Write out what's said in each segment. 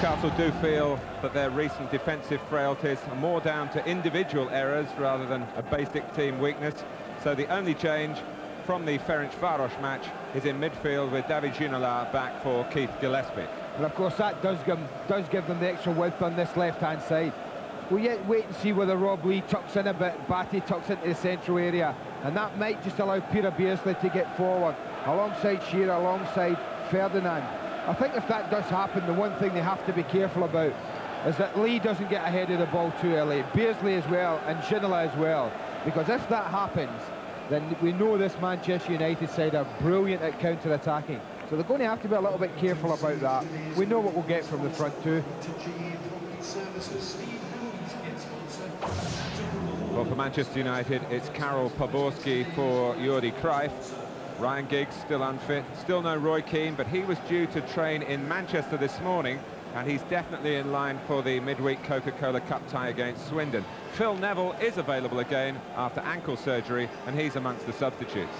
Newcastle do feel that their recent defensive frailties are more down to individual errors rather than a basic team weakness. So the only change from the Ferencvaros match is in midfield, with David Ginola back for Keith Gillespie. And of course that does give them the extra width on this left-hand side. We'll yet wait and see whether Rob Lee tucks in a bit, Batty tucks into the central area, and that might just allow Peter Beardsley to get forward, alongside Shearer, alongside Ferdinand. I think if that does happen, the one thing they have to be careful about is that Lee doesn't get ahead of the ball too early, Beardsley as well, and Ginola as well, because if that happens, then we know this Manchester United side are brilliant at counter-attacking. So they're going to have to be a little bit careful about that. We know what we'll get from the front two. Well, for Manchester United, it's Karel Poborský for Jordi Cruyff. Ryan Giggs still unfit, still no Roy Keane, but he was due to train in Manchester this morning, and he's definitely in line for the midweek Coca-Cola Cup tie against Swindon. Phil Neville is available again after ankle surgery, and he's amongst the substitutes.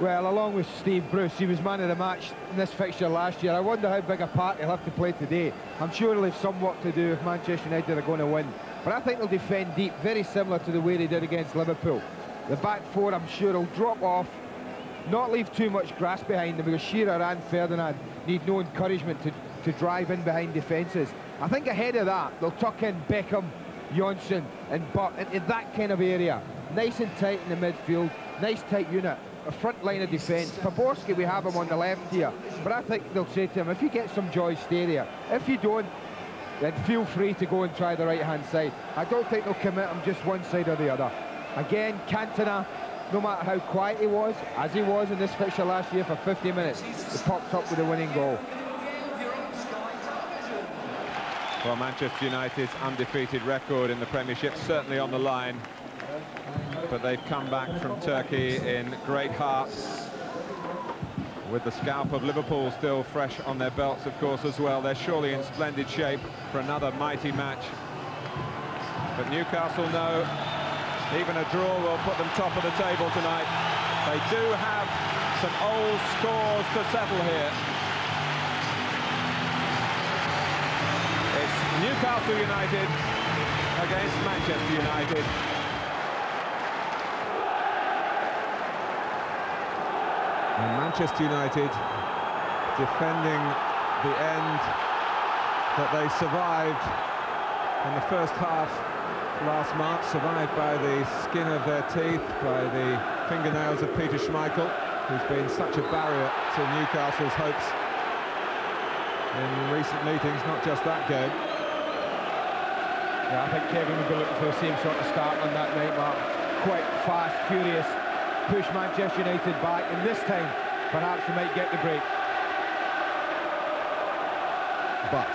Well, along with Steve Bruce, he was man of the match in this fixture last year. I wonder how big a part he'll have to play today. I'm sure he'll have some work to do if Manchester United are going to win. But I think they'll defend deep, very similar to the way they did against Liverpool. The back four, I'm sure, will drop off, not leave too much grass behind them, because Shearer and Ferdinand need no encouragement to drive in behind defences. I think ahead of that, they'll tuck in Beckham, Johnsen and Butt into that kind of area. Nice and tight in the midfield, nice tight unit. A front line of defence. Poborský, we have him on the left here, but I think they'll say to him, if you get some joy, stay there. If you don't, then feel free to go and try the right-hand side. I don't think they'll commit him just one side or the other. Again, Cantona, no matter how quiet he was, as he was in this fixture last year for 50 minutes, he popped up with a winning goal. Well, Manchester United's undefeated record in the Premiership certainly on the line. But they've come back from Turkey in great heart, with the scalp of Liverpool still fresh on their belts, of course, as well. They're surely in splendid shape for another mighty match. But Newcastle know even a draw will put them top of the table tonight. They do have some old scores to settle here. It's Newcastle United against Manchester United. And Manchester United defending the end that they survived in the first half last March, survived by the skin of their teeth, by the fingernails of Peter Schmeichel, who's been such a barrier to Newcastle's hopes in recent meetings, not just that game. Yeah, I think Kevin would be looking for the same sort of start on that night, Mark. Quite fast, furious. Push Manchester United back, and this time perhaps we might get the break. But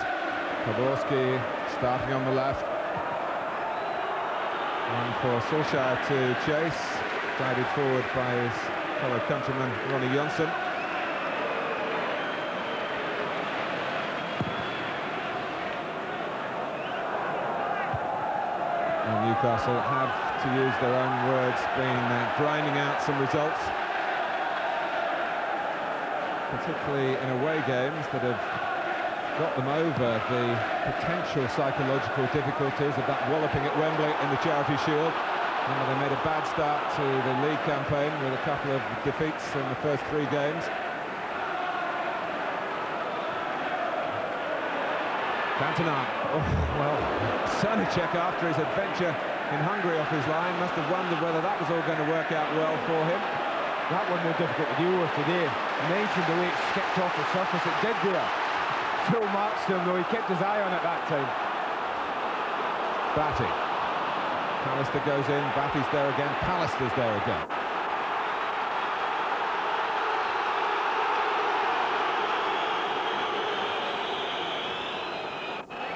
Poborský starting on the left, and for Solskjaer to chase, guided forward by his fellow countryman Ronny Johnsen. And Newcastle have, to use their own words, been grinding out some results, particularly in away games that have got them over the potential psychological difficulties of that walloping at Wembley in the Charity Shield. Now, they made a bad start to the league campaign with a couple of defeats in the first three games. Cantona, oh, well, Srníček, after his adventure in Hungary off his line, must have wondered whether that was all going to work out well for him. That one more difficult to deal with today. I mentioned the way it skipped off the surface, it did there. Phil marks him though, he kept his eye on it that time. Batty. Pallister goes in, Batty's there again, Pallister's there again.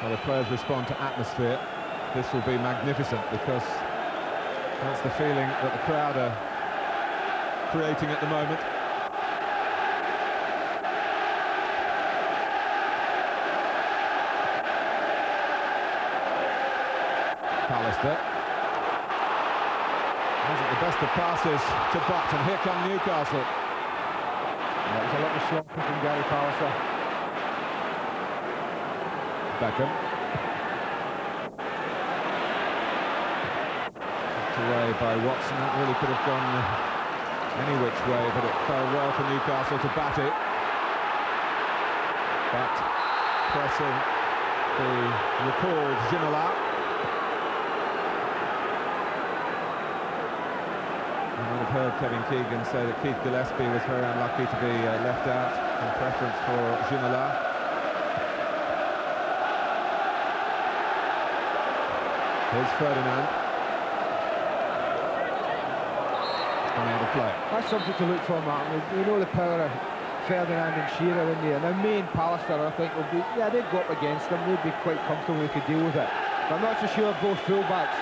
Well, the players respond to atmosphere. This will be magnificent, because that's the feeling that the crowd are creating at the moment. Pallister wasn't the best of passes to Butt, and here come Newcastle. That was a lot of sloppy from Gary Pallister. Beckham. Picked away by Watson. That really could have gone any which way, but it fell well for Newcastle to bat it. But pressing the recalled Ginola. You might have heard Kevin Keegan say that Keith Gillespie was very unlucky to be left out in preference for Ginola. Here's Ferdinand. Coming out of play. That's something to look for, Martin. We know the power of Ferdinand and Shearer in there. Now, May and Pallister, I think, will be... Yeah, they've got against them. They'd be quite comfortable they could deal with it. But I'm not so sure both full-backs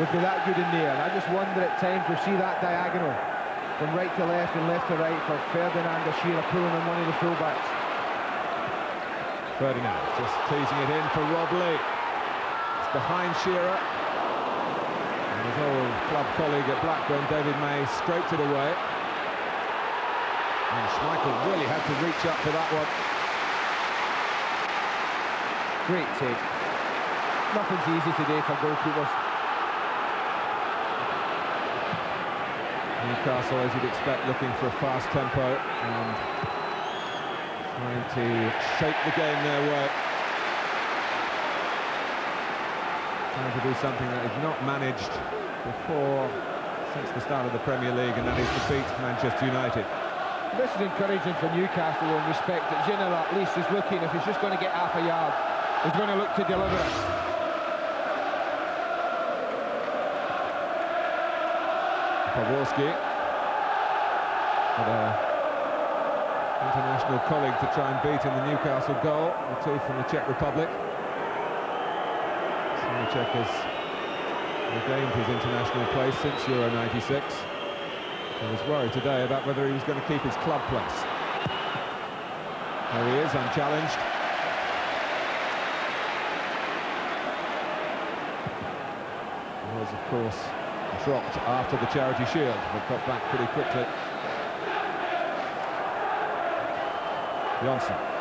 would be that good in there. And I just wonder at times we'll see that diagonal from right to left and left to right for Ferdinand or Shearer pulling on one of the full-backs. Ferdinand just teasing it in for Rob Lee. Behind Shearer, and his old club colleague at Blackburn, David May, scraped it away, and Schmeichel really had to reach up for that one. Great take. Nothing's easy today for goalkeepers. Newcastle, as you'd expect, looking for a fast tempo and trying to shape the game their way. To do something that they've not managed before since the start of the Premier League, and that is to beat Manchester United. This is encouraging for Newcastle in respect that Ginola at least is looking. If he's just going to get half a yard, he's going to look to deliver it. Poborský had an international colleague to try and beat in the Newcastle goal, the two from the Czech Republic. Srníček has regained his international place since Euro 96. I was worried today about whether he was going to keep his club place. There he is, unchallenged. He was, of course, dropped after the Charity Shield, but got back pretty quickly. Johnsen.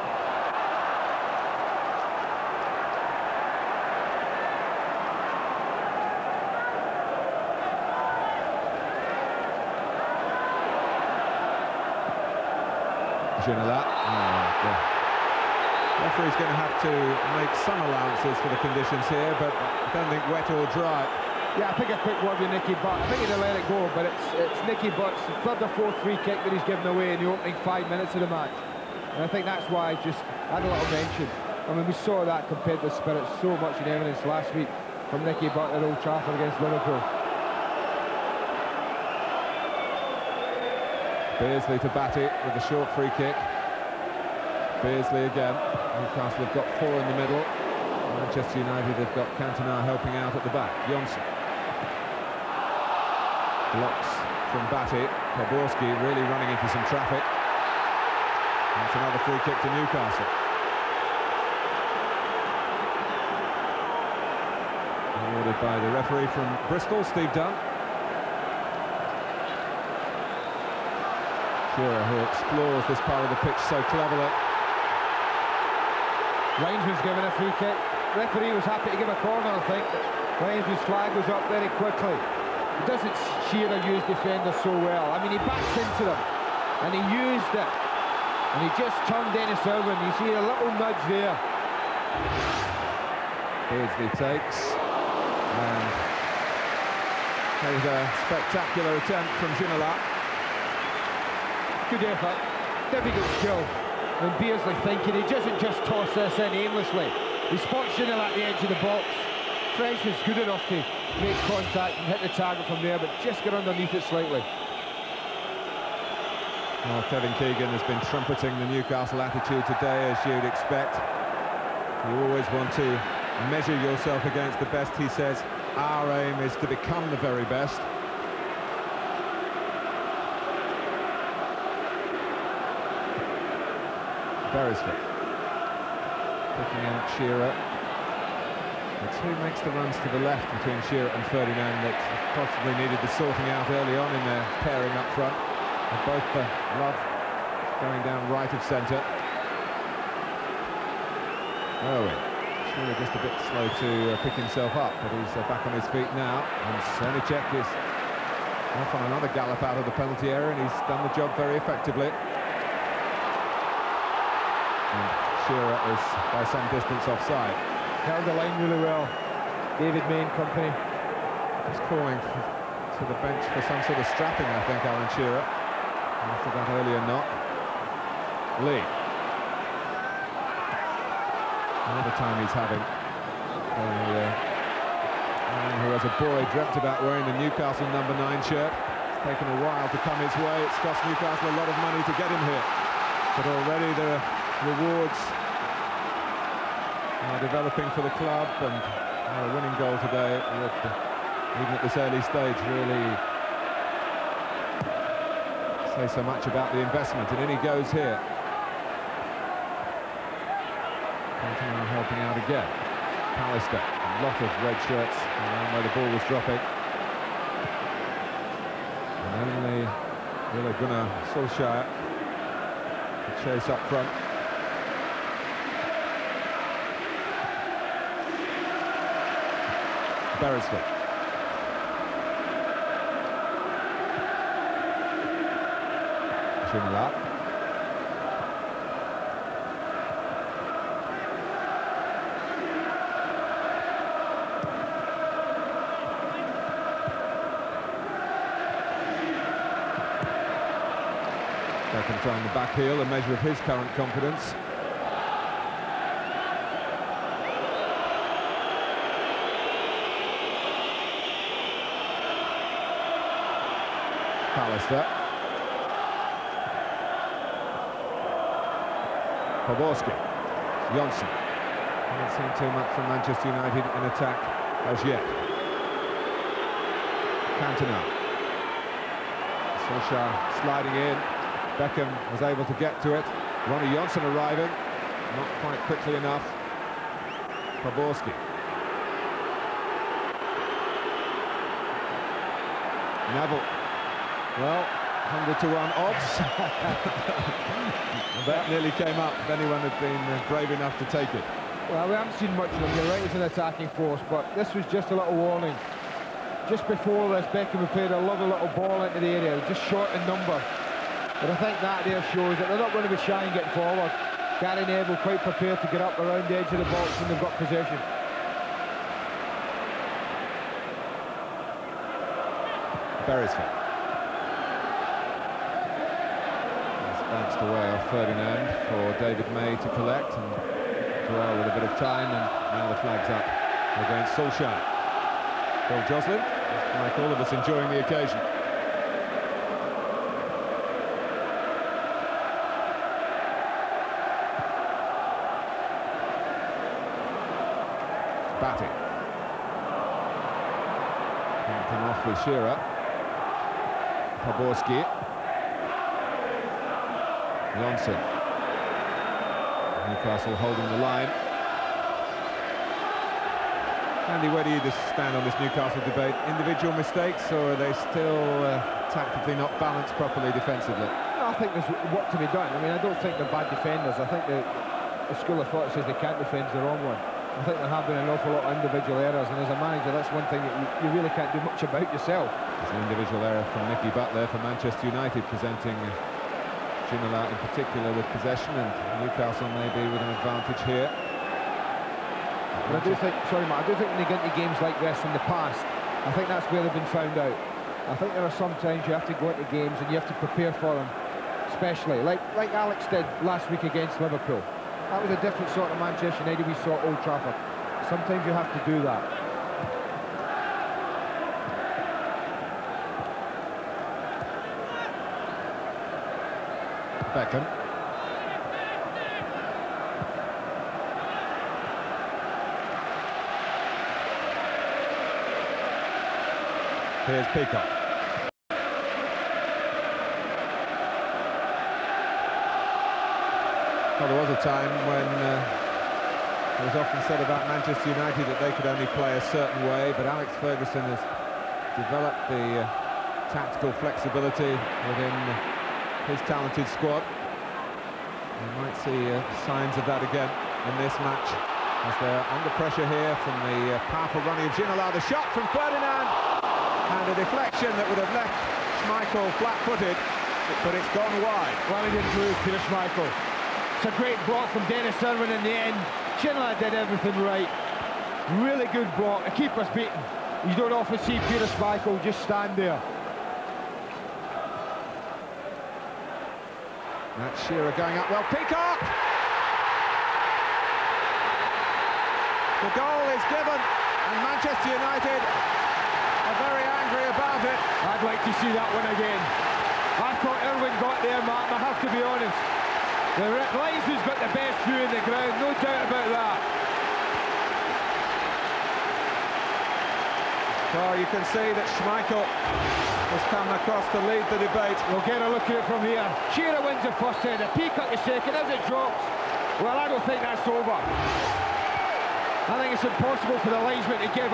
Ginola. The referee's going to have to make some allowances for the conditions here, but I don't think wet or dry. Yeah, I think a quick word with Nicky Butt. I think he'll let it go, but it's Nicky Butt's third or fourth free kick that he's given away in the opening 5 minutes of the match. And I think that's why I just had a little mention. I mean, we saw that compared to spirit so much in evidence last week from Nicky Butt at Old Trafford against Liverpool. Beardsley to Batty with a short free kick. Beardsley again. Newcastle have got four in the middle. Manchester United have got Cantona helping out at the back. Johnsen blocks from Batty. Poborský really running into some traffic. That's another free kick to Newcastle. Awarded by the referee from Bristol, Steve Dunn. Shearer, who explores this part of the pitch so cleverly. Linesman's given a free kick. Referee was happy to give a corner, I think. Linesman's flag was up very quickly. He doesn't Shearer use defenders so well. I mean, he backs into them, and he used it. And he just turned Dennis Irwin. You see a little nudge there. Beardsley takes. And there's a spectacular attempt from Ginola. Good effort, difficult skill. When Beardsley thinking, he doesn't just toss this in aimlessly. He spots Ginola at the edge of the box. French is good enough to make contact and hit the target from there, but just get underneath it slightly. Well, Kevin Keegan has been trumpeting the Newcastle attitude today, as you'd expect. You always want to measure yourself against the best, he says. Our aim is to become the very best. Beresford picking out Shearer. It's who makes the runs to the left between Shearer and Ferdinand that possibly needed the sorting out early on in their pairing up front. And both love going down right of centre. Irwin. Really just a bit slow to pick himself up, but he's back on his feet now. And Srníček is off on another gallop out of the penalty area, and he's done the job very effectively. And Shearer is by some distance offside. Held the line really well. David May and company. He's calling to the bench for some sort of strapping, I think, Alan Shearer. After that earlier knock. Lee. Another time he's having. And who as a boy dreamt about wearing the Newcastle #9 shirt. It's taken a while to come his way. It's cost Newcastle a lot of money to get him here. But already there are rewards developing for the club, and a winning goal today would, even at this early stage, really say so much about the investment. And in he goes here. Cantona helping out again. Pallister, a lot of red shirts around where the ball was dropping. And only Ole Gunnar Solskjaer to chase up front. Beresford. Ginola. Beckham trying the back heel, a measure of his current confidence. Pallister. Poborský. Johnsen. Haven't seen too much from Manchester United in attack as yet. Cantona. Solskjaer sliding in. Beckham was able to get to it. Ronny Johnsen arriving, not quite quickly enough. Poborský. Neville. Well, 100-to-1 odds. That nearly came up if anyone had been brave enough to take it. Well, we haven't seen much of him. You're right, it's an attacking force, but this was just a little warning. Just before this, Beckham had played a lovely little ball into the area, just short in number. But I think that there shows that they're not going to be shy in getting forward. Gary Neville quite prepared to get up around the edge of the box when they've got possession. Beresford. That's bounced away off Ferdinand for David May to collect, and Joel with a bit of time, and now the flag's up against Solskjaer. Bill Joslin, like all of us, enjoying the occasion. Batty. Can't come off with Shearer. Poborský. Johnsen. Newcastle holding the line. Andy, where do you just stand on this Newcastle debate? Individual mistakes, or are they still tactically not balanced properly defensively? I think there's what to be done. I mean, I don't think they're bad defenders. I think the school of thought says they can't defend the wrong one. I think there have been an awful lot of individual errors, and as a manager, that's one thing that you really can't do much about yourself. There's an individual error from Nicky Butt there for Manchester United, presenting Ginola in particular with possession, and Newcastle may be with an advantage here. But I do think, sorry Matt, I do think when they get into games like this in the past, I think that's where they've been found out. I think there are some times you have to go into games and you have to prepare for them, especially, like Alex did last week against Liverpool. That was a different sort of Manchester United we saw at Old Trafford. Sometimes you have to do that. Beckham. Here's Peacock. Well, there was a time when it was often said about Manchester United that they could only play a certain way, but Alex Ferguson has developed the tactical flexibility within his talented squad. You might see signs of that again in this match. as they're under pressure here from the powerful Ronny of Ginola. The shot from Ferdinand, and a deflection that would have left Schmeichel flat-footed, but it's gone wide. Well, he didn't move, Peter Schmeichel. It's a great block from Dennis Irwin in the end. Ginola did everything right. Really good block. The keeper's beaten. You don't often see Peter Schmeichel just stand there. That's Shearer going up well. Peacock! The goal is given, and Manchester United are very angry about it. I'd like to see that one again. I thought Irwin got there, Martin, I have to be honest. The Leicester's got the best view in the ground, no doubt about that. Well, you can see that Schmeichel has come across to lead the debate. We'll get a look at it from here. Shearer wins the first set, a Peacock the second, as it drops. Well, I don't think that's over. I think it's impossible for the linesman to give 100%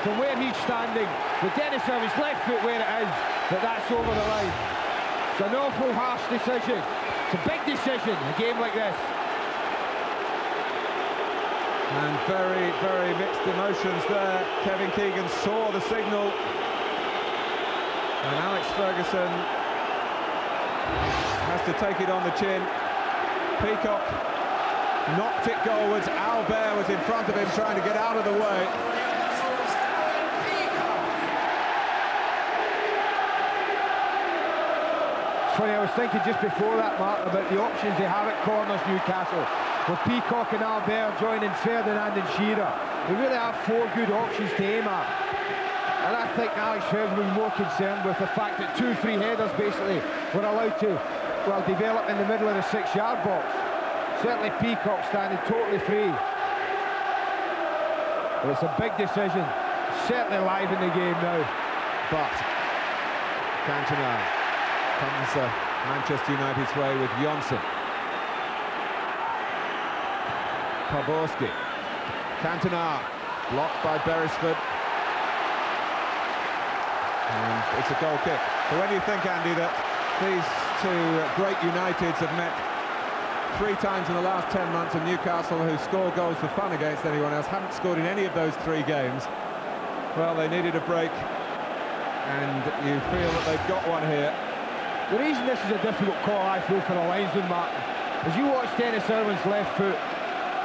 from where he's standing. With Dennis on his left foot where it is, but that's over the line. It's an awful harsh decision. It's a big decision, a game like this. And very, very mixed emotions there. Kevin Keegan saw the signal. And Alex Ferguson has to take it on the chin. Peacock knocked it goalwards. Albert was in front of him trying to get out of the way. It's funny, I was thinking just before that, Mark, about the options they have at corners, Newcastle. With Peacock and Albert joining Ferdinand and Shearer, they really have four good options to aim at. And I think Alex Ferguson was more concerned with the fact that two free headers basically were allowed to, well, develop in the middle of the 6-yard box. Certainly Peacock standing totally free. But it's a big decision, certainly live in the game now. But Cantona comes Manchester United's way with Johnsen. Poborský, Cantona, blocked by Beresford, and it's a goal kick. So when you think, Andy, that these two great Uniteds have met three times in the last 10 months, and Newcastle, who score goals for fun against anyone else, haven't scored in any of those three games, well, they needed a break, and you feel that they've got one here. The reason this is a difficult call, I feel, for the linesman, Martin, is you watch Dennis Irwin's left foot,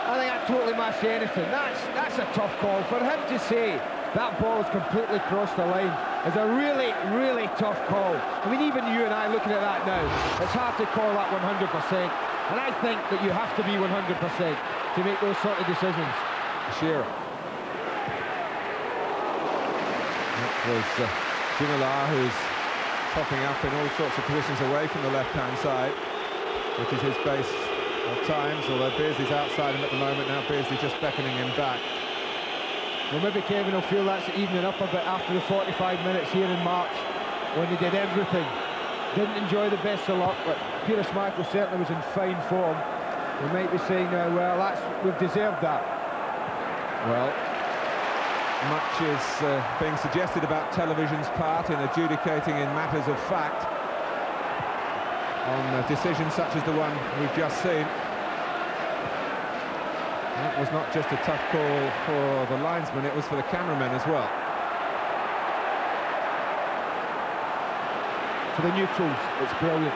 I think that totally matched anything. That's a tough call. For him to say that ball has completely crossed the line is a really, really tough call. I mean, even you and I looking at that now, it's hard to call that 100%. And I think that you have to be 100% to make those sort of decisions. Shearer. That was Ginola, who's popping up in all sorts of positions away from the left-hand side, which is his base at times, although Beardsley's outside him at the moment. Now Beardsley just beckoning him back. Well, maybe Kevin will feel that's evening up a bit after the 45 minutes here in March, when they did everything. Didn't enjoy the best of luck, but Peter Schmeichel certainly was in fine form. We might be saying now, well, we've deserved that. Well, much is being suggested about television's part in adjudicating in matters of fact, on decisions such as the one we've just seen. That was not just a tough call for the linesman, it was for the cameramen as well. For the neutrals, it's brilliant.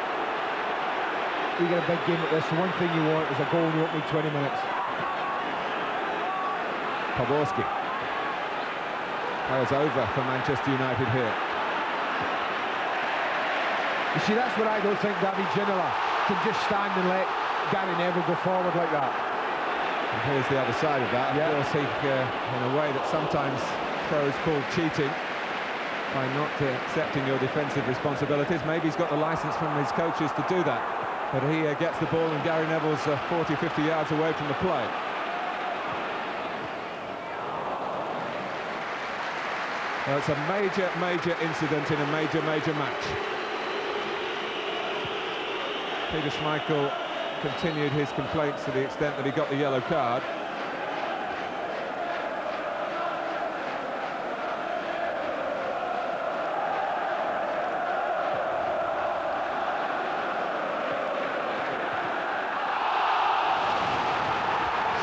You get a big game like this, the one thing you want is a goal in the opening 20 minutes. Poborský. Plays over for Manchester United here. You see, that's where I don't think David Ginola can just stand and let Gary Neville go forward like that. And here's the other side of that. Yeah. Of course, he, in a way that sometimes pros call cheating, by not accepting your defensive responsibilities. Maybe he's got the licence from his coaches to do that. But he gets the ball, and Gary Neville's 40, 50 yards away from the play. Well, it's a major, major incident in a major, major match. Peter Schmeichel continued his complaints to the extent that he got the yellow card.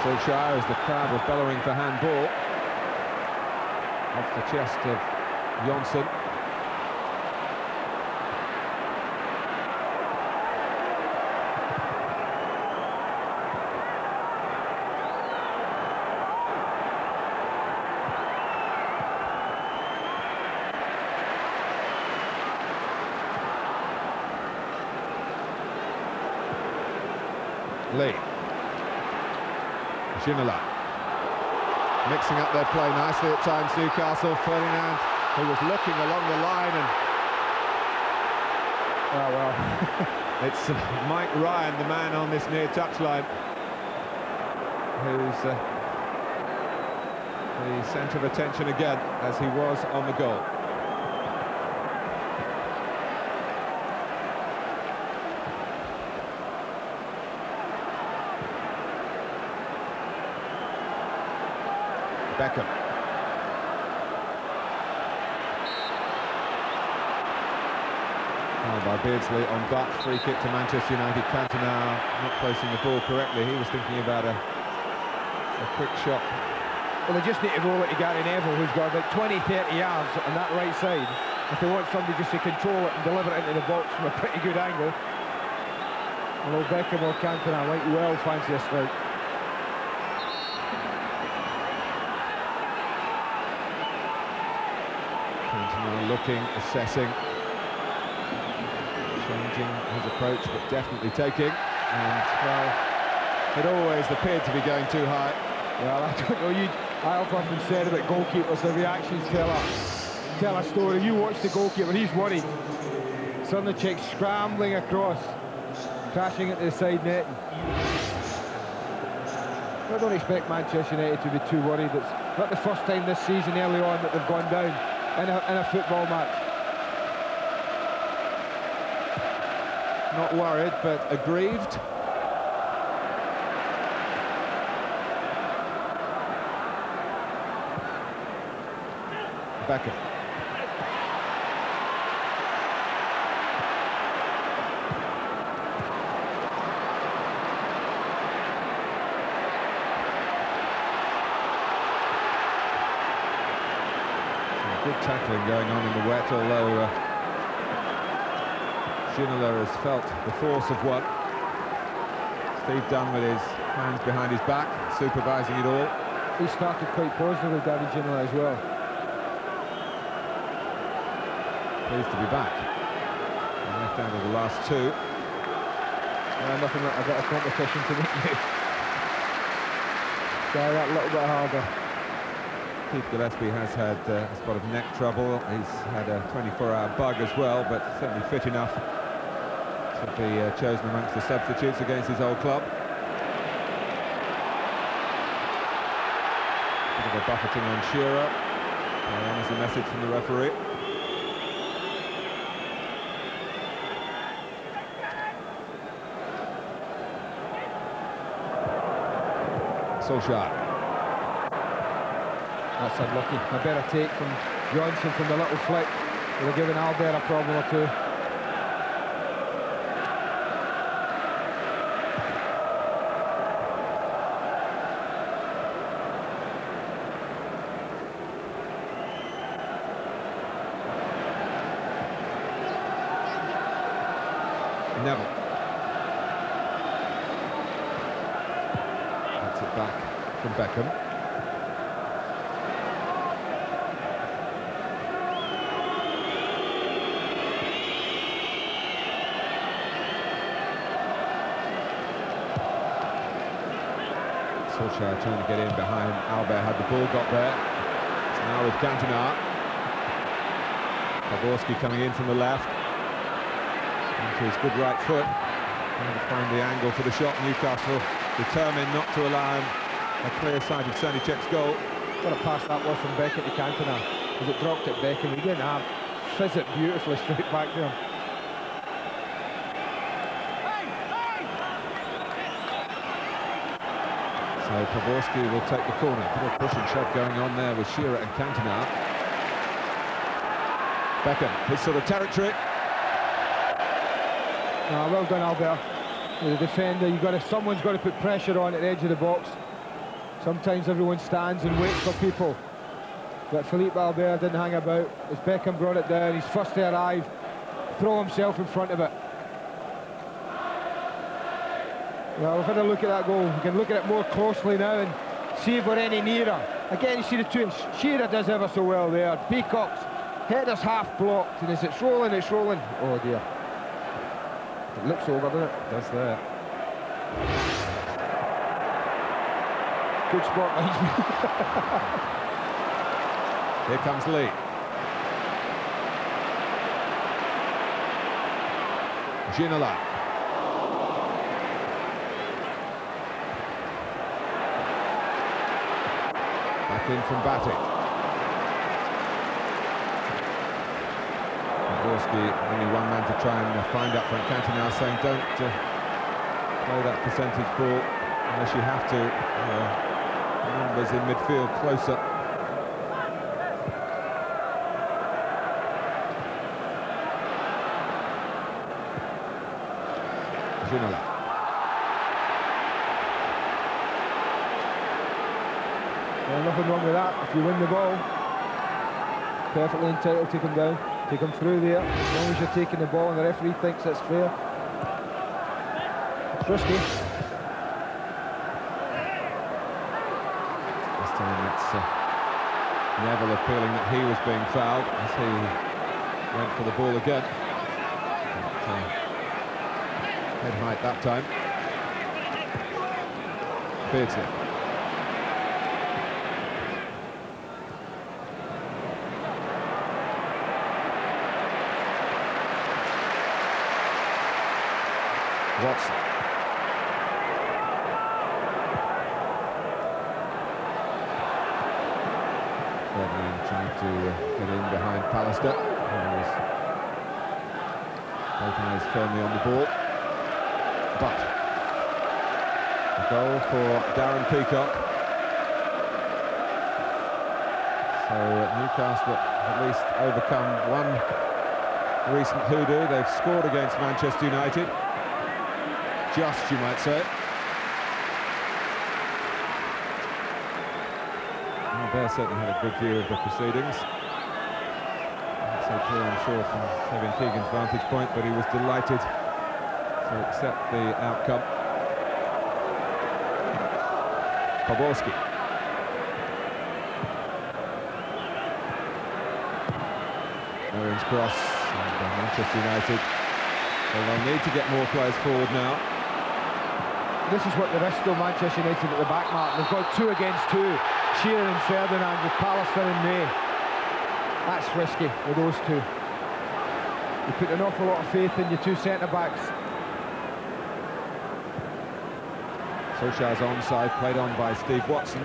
So Solskjaer as the crowd were bellowing for handball. Off the chest of Johnsen. Lee, Ginola, mixing up their play nicely at times. Newcastle, Ferdinand, who was looking along the line and... Oh, well, it's Mike Ryan, the man on this near touchline, who's the centre of attention again, as he was on the goal. Beckham. Oh, by Beardsley on Butt, free kick to Manchester United. Cantona not placing the ball correctly. He was thinking about a quick shot. Well, they just need to roll it to Gary Neville, who's got about 20-30 yards on that right side. If they want somebody just to control it and deliver it into the box from a pretty good angle. Although Beckham or Cantona might well fancy a strike. Looking, assessing, changing his approach, but definitely taking. And well, it always appeared to be going too high. Well, I don't know. I often said about goalkeepers, the reactions tell a story. You watch the goalkeeper, he's worried. Suddenly, Srníček scrambling across, crashing into the side net. I don't expect Manchester United to be too worried. It's not the first time this season early on that they've gone down in a football match. Not worried, but aggrieved. Beckham. Tackling going on in the wet, although Ginola has felt the force of one. Steve Dunn with his hands behind his back, supervising it all. He started quite positively, David Ginola, as well. Pleased to be back. And left out of the last two. Well, nothing like a better competition to meet you. Try that a little bit harder. Keith Gillespie has had a spot of neck trouble. He's had a 24-hour bug as well, but certainly fit enough to be chosen amongst the substitutes against his old club. Bit of a buffeting on Shearer. That is a message from the referee. Solskjaer. That's unlucky. A better take from Johnsen from the little flick. They're giving Albert a problem or two. Neville. That's it back from Beckham. Solskjaer trying to get in behind Albert, had the ball, got there. It's now with Cantona. Poborský coming in from the left. Into his good right foot. Trying to find the angle for the shot. Newcastle determined not to allow him a clear sight of Srníček's goal. Got to pass that one from Beckham to Cantona. Because it dropped at Beckham. He didn't have fizz it beautifully straight back there. So Poborský will take the corner. A little push and shove going on there with Shearer and Cantona. Beckham, his sort of territory. Well done, Albert. The defender, someone's got to put pressure on at the edge of the box. Sometimes everyone stands and waits for people, but Philippe Albert didn't hang about. As Beckham brought it down, he's first to arrive, throw himself in front of it. Well, we've had a look at that goal. We can look at it more closely now and see if we're any nearer. Again, you see the two. Shearer does ever so well there. Peacock's header's half blocked, and as it's rolling, it's rolling. Oh dear. It looks over, doesn't it? It does there. Good spot, linesman. Here comes Lee. Ginola. Back in from Batty. Poborský, only one man to try and find up Frank Cantona, saying don't play that percentage ball unless you have to. Numbers in midfield closer. Ginola. Well, nothing wrong with that. If you win the ball, perfectly entitled to come down, to come through there, as long as you're taking the ball and the referee thinks that's fair. It's risky. This time it's Neville appealing that he was being fouled as he went for the ball again. Head height that time. Beardsley. Watson. Ferdinand trying to get in behind Pallister, who is both eyes firmly on the ball. But a goal for Darren Peacock. So Newcastle at least overcome one recent hoodoo. They've scored against Manchester United. Just, you might say. Well, Bear certainly had a good view of the proceedings. Not so clear, I'm sure, from Kevin Keegan's vantage point, but he was delighted to accept the outcome. Poborský. Irwin's cross, and Manchester United. Well, they'll need to get more players forward now. This is what the rest of Manchester United at the back mark. They've got 2 against 2. Shearer and Ferdinand with Pallister and May. That's risky with those two. You put an awful lot of faith in your two centre-backs. Solskjaer's onside, played on by Steve Watson.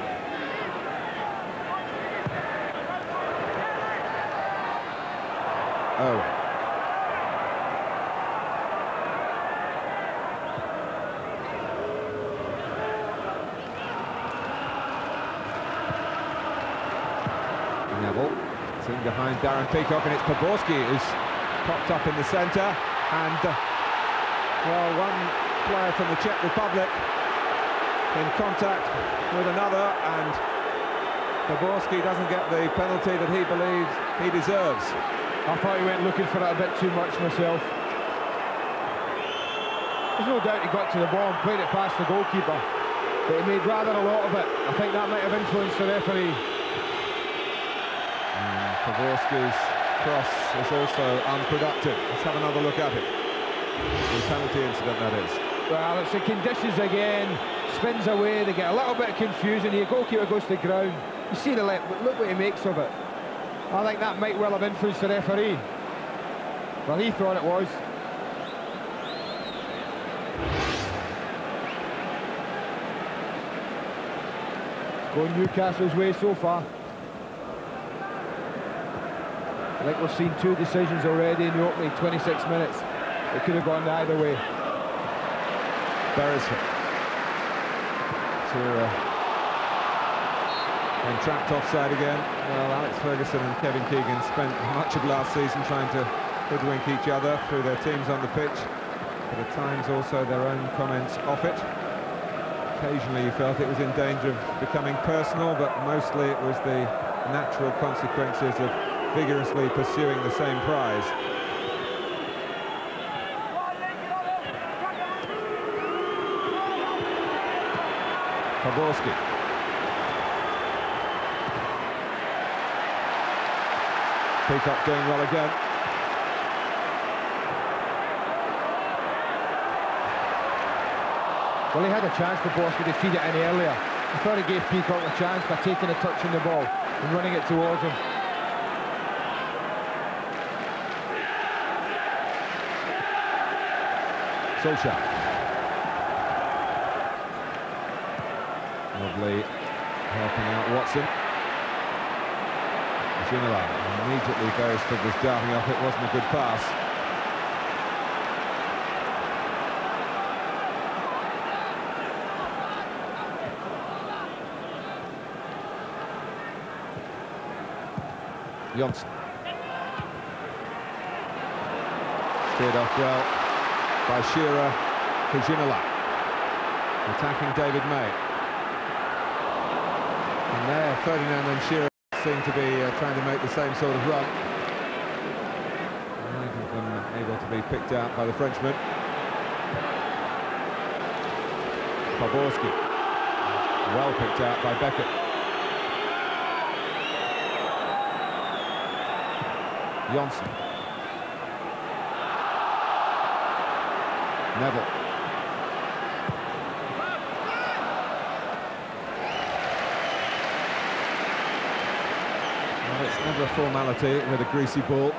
Oh. Neville, it's in behind Darren Peacock, and it's Poborský who's popped up in the centre, and well, one player from the Czech Republic in contact with another, and Poborský doesn't get the penalty that he believes he deserves. I thought he went looking for that a bit too much myself. There's no doubt he got to the ball and played it past the goalkeeper, but he made rather a lot of it. I think that might have influenced the referee. And Poborský's cross is also unproductive. Let's have another look at it. The penalty incident, that is. Well, it's the conditions again. Spins away, they get a little bit confusing here. Goalkeeper goes to the ground. You see the left, but look what he makes of it. I think that might well have influenced the referee. Well, he thought it was. Going Newcastle's way so far. I think we've seen 2 decisions already in the opening 26 minutes. It could have gone either way. Beresford. And trapped offside again. Well, Alex Ferguson and Kevin Keegan spent much of last season trying to hoodwink each other through their teams on the pitch, but at times also their own comments off it. Occasionally he felt it was in danger of becoming personal, but mostly it was the natural consequences of vigorously pursuing the same prize. Poborský. Peacock doing well again. Well, he had a chance, Poborský, to feed it in earlier. I thought he gave Peacock a chance by taking a touch on the ball and running it towards him. Solskjaer. Lovely, helping out Watson. Ginola immediately goes for this darting up. It wasn't a good pass. Johnsen steered off well by Shearer to Ginola, attacking David May. And there, Ferdinand and Shearer seem to be trying to make the same sort of run. Neither of them able to be picked out by the Frenchman. Poborský, well picked out by Beckett. Johnsen. Neville. Well, it's never a formality with a greasy ball,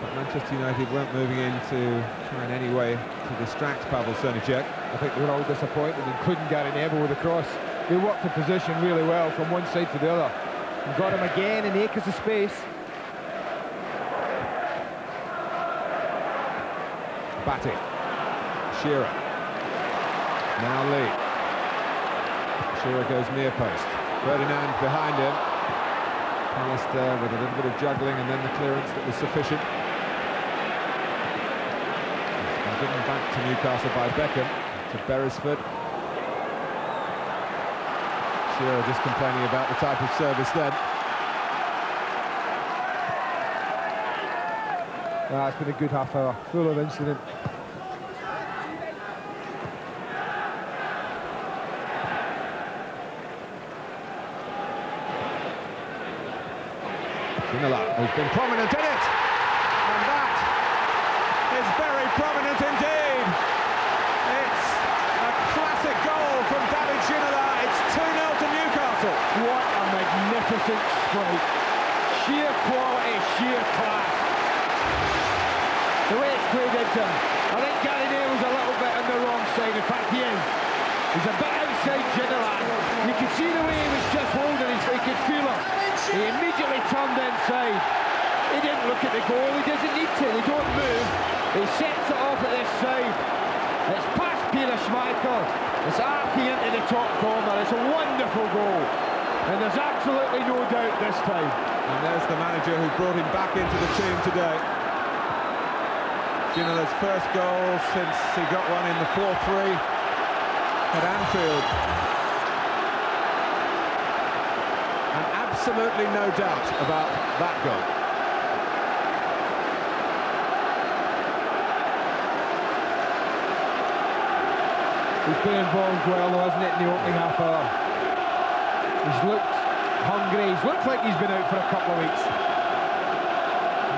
but Manchester United weren't moving in to try in any way to distract Pavel Srníček. I think they were all disappointed, including Gary Neville with the cross. They worked the position really well from one side to the other, and got him again in acres of space. Batty. Shearer. Now Lee. Shearer goes near post. Ferdinand behind him. Pallister with a little bit of juggling and then the clearance that was sufficient. And given back to Newcastle by Beckham. To Beresford. Shearer just complaining about the type of service then. Ah, it's been a good half hour, full of incident. Ginola, who's been prominent in it, and that is very prominent indeed. It's a classic goal from David Ginola. It's 2-0 to Newcastle. What a magnificent strike! Sheer quality, sheer class. The way it's played into him, I think Gary Neville's a little bit on the wrong side. In fact, he is. He's a bit outside Ginola. You could see the way he was just holding it, he could feel it. He immediately turned inside. He didn't look at the goal, he doesn't need to, they don't move. He sets it off at this side. It's past Peter Schmeichel. It's arcing into the top corner. It's a wonderful goal. And there's absolutely no doubt this time. And there's the manager who brought him back into the team today. Ginola's first goal since he got one in the 4-3 at Anfield. And absolutely no doubt about that goal. He's been involved well, hasn't it, in the opening half hour? He's looked hungry, he's looked like he's been out for a couple of weeks.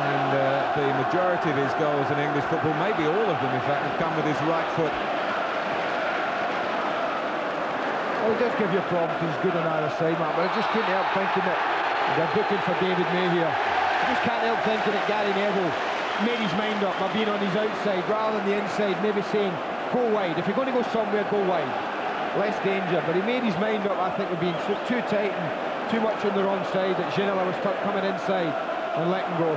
And the majority of his goals in English football, maybe all of them in fact, have come with his right foot. Well, he does give you a problem because he's good on either side, Mark, but I just couldn't help thinking that they're booking for David May here. I just can't help thinking that Gary Neville made his mind up by being on his outside rather than the inside, maybe saying, go wide. If you're going to go somewhere, go wide. Less danger, but he made his mind up, I think, with being too tight and too much on the wrong side, that Ginola was coming inside and letting go.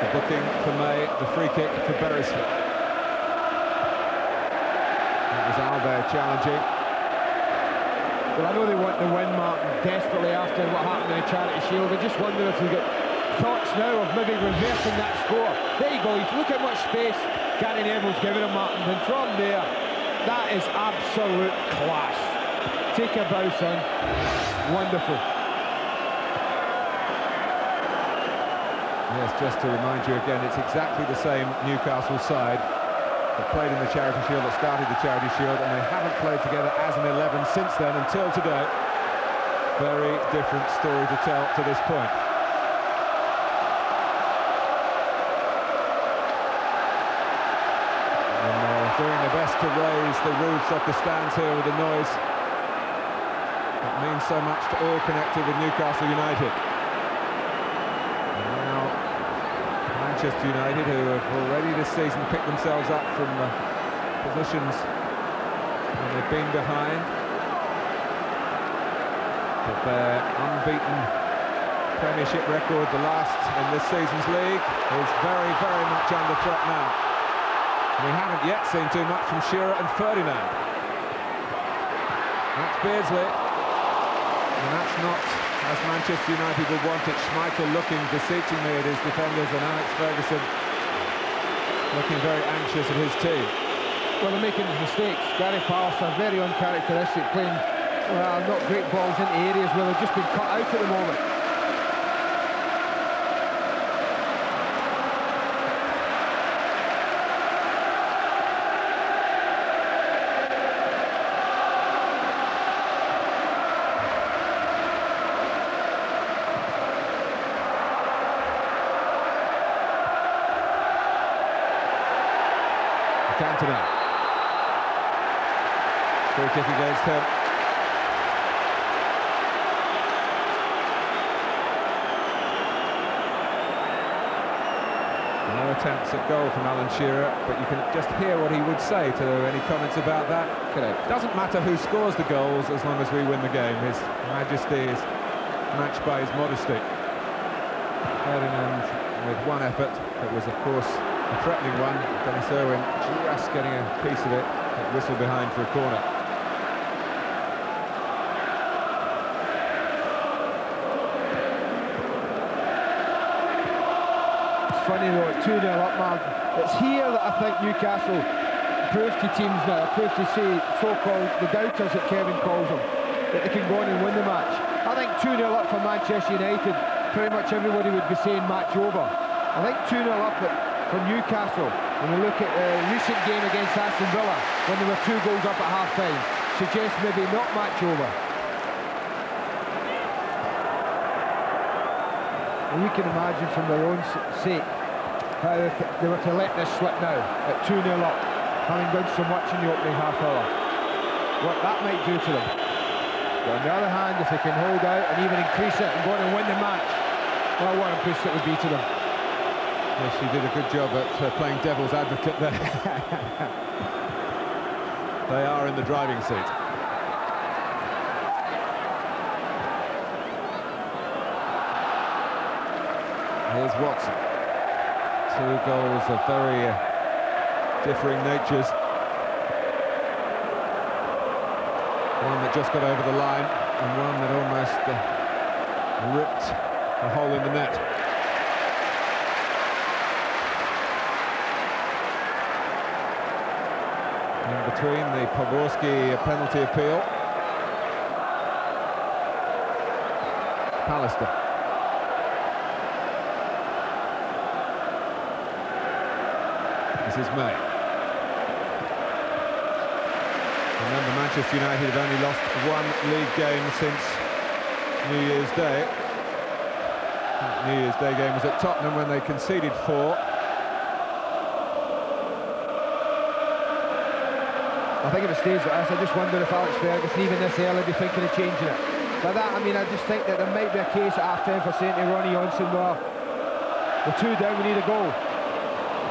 The booking for May, the free kick for Beresford. That was Albert challenging. Well, I know they want the win, Martin, desperately after what happened in the Charity Shield. I just wonder if we get thoughts now of maybe reversing that score. There you go, look at what space Gary Neville's given him, Martin, and from there, that is absolute class. Take a bow, son. Wonderful. Yes, just to remind you again, it's exactly the same Newcastle side that played in the Charity Shield, that started the Charity Shield, and they haven't played together as an 11 since then until today. Very different story to tell to this point. And they're doing their best to raise the roofs off the stands here with the noise. That means so much to all connected with Newcastle United. And now Manchester United, who have already this season picked themselves up from positions when they've been behind. But their unbeaten Premiership record, the last in this season's league, is very, very much under threat now. And we haven't yet seen too much from Shearer and Ferdinand. That's Beardsley. And that's not as Manchester United would want it. Schmeichel looking beseechingly at his defenders, and Alex Ferguson looking very anxious at his team. Well, they're making mistakes. Gary Pallister, very uncharacteristic, playing well, not great balls into areas where they've just been cut out at the moment. Cantona. Free kick against him. No attempts at goal from Alan Shearer, but you can just hear what he would say to any comments about that. Correct. Doesn't matter who scores the goals as long as we win the game. His majesty is matched by his modesty. Ferdinand with one effort that was, of course, a threatening one. Dennis Irwin just getting a piece of it. That whistle behind for a corner. Funny though, 2-0 up, Mark. It's here that I think Newcastle proved to teams now, proved to say so-called the doubters that Kevin calls them, that they can go on and win the match. I think 2-0 up for Manchester United, pretty much everybody would be saying match over. I think 2-0 up for Newcastle, when we look at the recent game against Aston Villa, when they were 2 goals up at half-time, suggests maybe not match over. And we can imagine from their own sake how if they were to let this slip now at 2-0 up, having done so much in the opening half hour, what that might do to them. But on the other hand, if they can hold out and even increase it and go on and win the match, well, what a boost it would be to them. Yes, she did a good job at playing devil's advocate there. They are in the driving seat. Here's Watson. 2 goals of very differing natures. One that just got over the line, and one that almost ripped a hole in the net. In between, the Poborský penalty appeal. Pallister. This is May. Remember, Manchester United have only lost 1 league game since New Year's Day. That New Year's Day game was at Tottenham when they conceded 4. I think if it stays at us, I just wonder if Alex Ferguson, even this early, would be thinking of changing it. But that, I mean, I just think that there might be a case at half-time for saying to Ronny Johnsen, well, we're 2 down, we need a goal.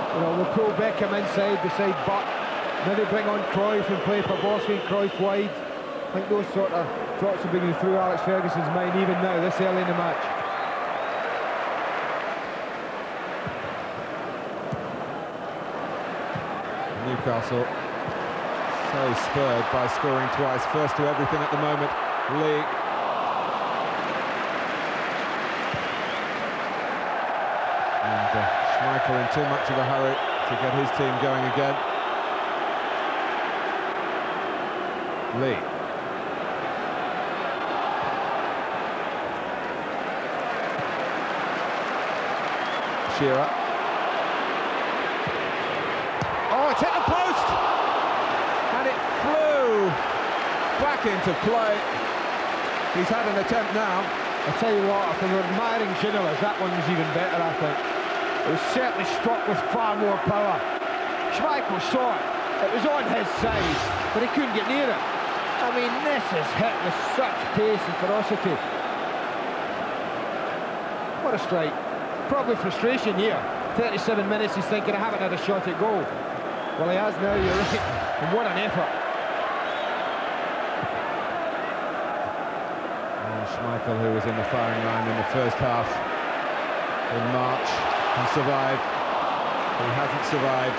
You know, we'll pull Beckham inside beside Butt, maybe bring on Cruyff and play for Poborský, Cruyff wide. I think those sort of thoughts have been through Alex Ferguson's mind even now, this early in the match. Newcastle so spurred by scoring twice, first to everything at the moment. Lee. And Schmeichel in too much of a hurry to get his team going again. Lee. Shearer. Oh, it's hit the post! And it flew back into play. He's had an attempt now. I tell you what, from admiring Ginola, that one was even better, I think. It was certainly struck with far more power. Schmeichel saw it. It was on his side, but he couldn't get near it. I mean, this is hit with such pace and ferocity. What a strike. Probably frustration here. 37 minutes, he's thinking, I haven't had a shot at goal. Well, he has now, you're right. And what an effort. Schmeichel, who was in the firing line in the first half in March and survived, he hasn't survived.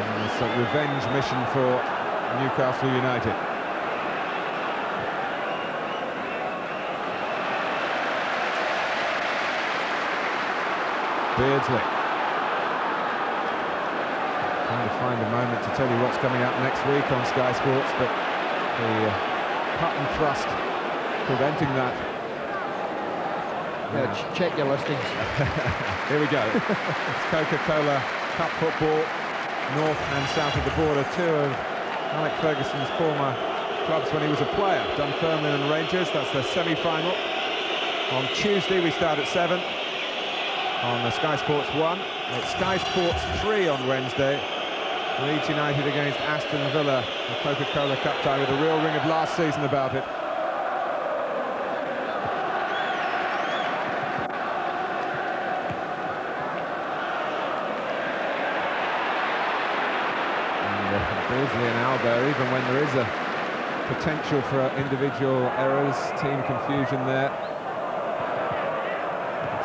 And it's a revenge mission for Newcastle United. Beardsley. Trying to find a moment to tell you what's coming up next week on Sky Sports, but the cut and thrust preventing that. Yeah, yeah. Check your listings. Here we go. It's Coca-Cola Cup football, north and south of the border. Two of Alex Ferguson's former clubs when he was a player, Dunfermline and Rangers. That's the semi-final. On Tuesday we start at 7 on the Sky Sports 1. It's Sky Sports 3 on Wednesday. Leeds United against Aston Villa, the Coca-Cola Cup tie with a real ring of last season about it. Beardsley and Albert, even when there is a potential for individual errors, team confusion there.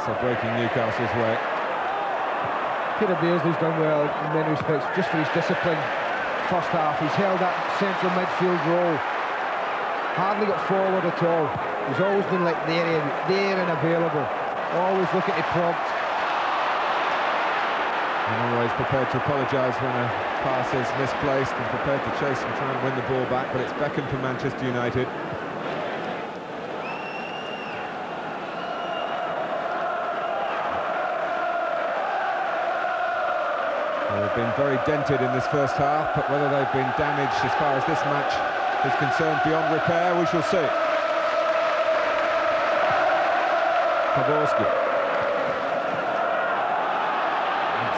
So breaking Newcastle's way. Peter Beardsley's done well in many respects, just for his discipline. First half, he's held that central midfield role. Hardly got forward at all. He's always been like there and available. Always looking to prompt. And always prepared to apologise when a pass is misplaced, and prepared to chase and try and win the ball back, but it's Beckham for Manchester United. They've been very dented in this first half, but whether they've been damaged as far as this match is concerned beyond repair, we shall see. Poborský.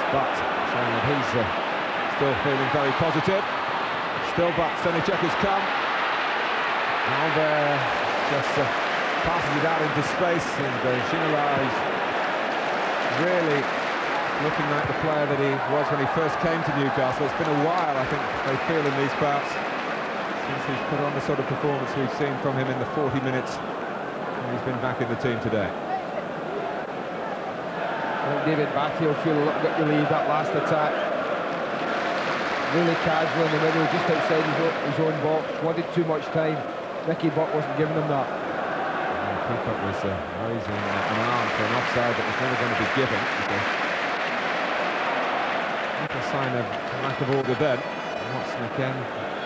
Butt showing that he's still feeling very positive. Still Butt, Srníček has come. Albert just passes it out into space, and Ginola is really looking like the player that he was when he first came to Newcastle. It's been a while, I think, they feel in these parts, since he's put on the sort of performance we've seen from him in the 40 minutes, and he's been back in the team today. David Batty will feel a little bit relieved, that last attack. Really casual in the middle, just outside his own box. Wanted too much time. Nicky Butt wasn't giving him that. And Peacock was raising an arm for an offside that was never going to be given. Not a sign of lack of order then. Watson again,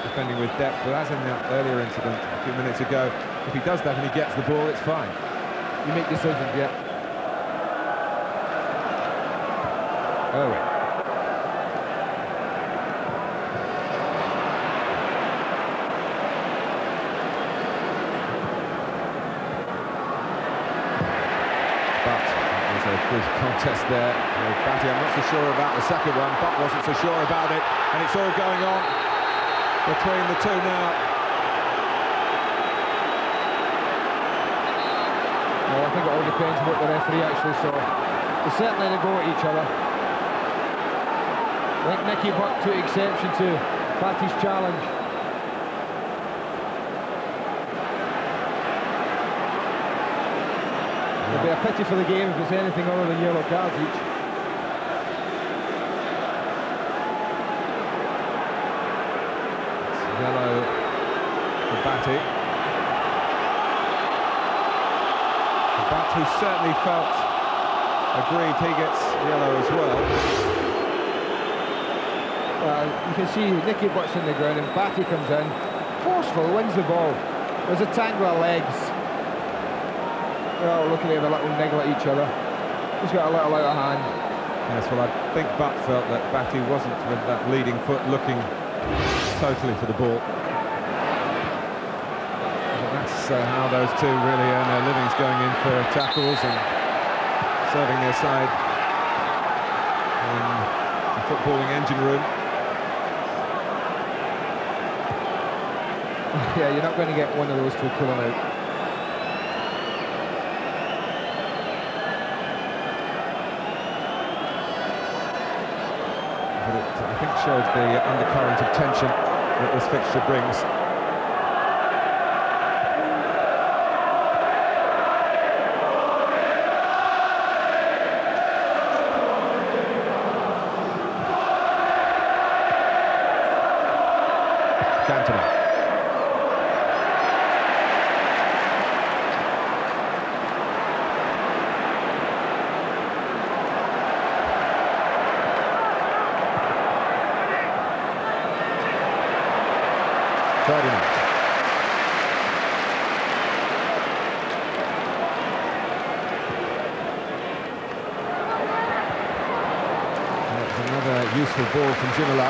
defending with depth, but as in that earlier incident a few minutes ago, if he does that and he gets the ball, it's fine. You make decisions, yeah. Irwin. But there's a good contest there with Batty. I'm not so sure about the second one, Butt wasn't so sure about it, and it's all going on between the two now. Well, I think it all depends on what the referee actually saw. They're certainly going to go at each other. I think Nicky Butt took exception to Batty's challenge. Yeah. It'd be a pity for the game if it's anything other than yellow cards each. It's yellow for Batty. But he certainly felt aggrieved. He gets yellow as well. You can see Nicky Butt's in the ground and Batty comes in. Forceful, wins the ball. There's a tangle of legs. They're all looking at him, a little niggle at each other. He's got a little out of hand. Yes, well, I think Butt felt that Batty wasn't with that leading foot looking totally for the ball. So how those two really earn their livings, going in for tackles and serving their side in the footballing engine room. Yeah, you're not going to get one of those two coming out. But it, I think, shows the undercurrent of tension that this fixture brings. Another useful ball from Ginola. You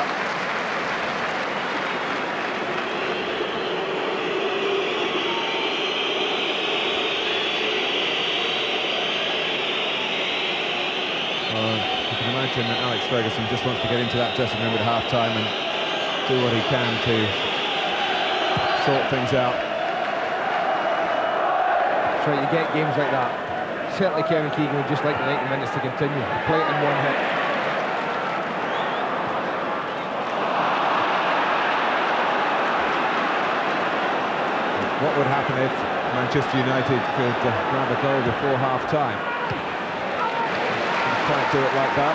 can imagine that Alex Ferguson just wants to get into that dressing room at half-time and do what he can to sort things out. So you get games like that. Certainly Kevin Keegan would just like the 90 minutes to continue. Play it in one hit. What would happen if Manchester United could grab a goal before half-time? Can't do it like that.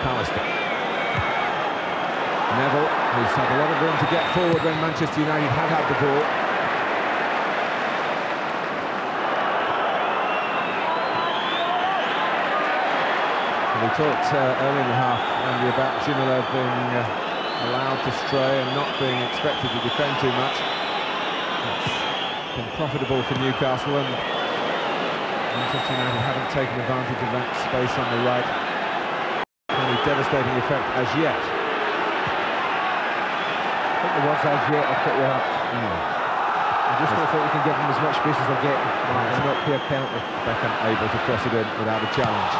Pallister. Neville, who's had a lot of room to get forward when Manchester United had the ball. We talked early in the half, Andy, about Ginola being allowed to stray and not being expected to defend too much. It's been profitable for Newcastle, and Manchester United haven't taken advantage of that space on the right. Only devastating effect as yet. I think the words as yet have put you up. I just don't think we can give them as much space as they're getting. It's not pure penalty. Beckham able to cross it in without a challenge.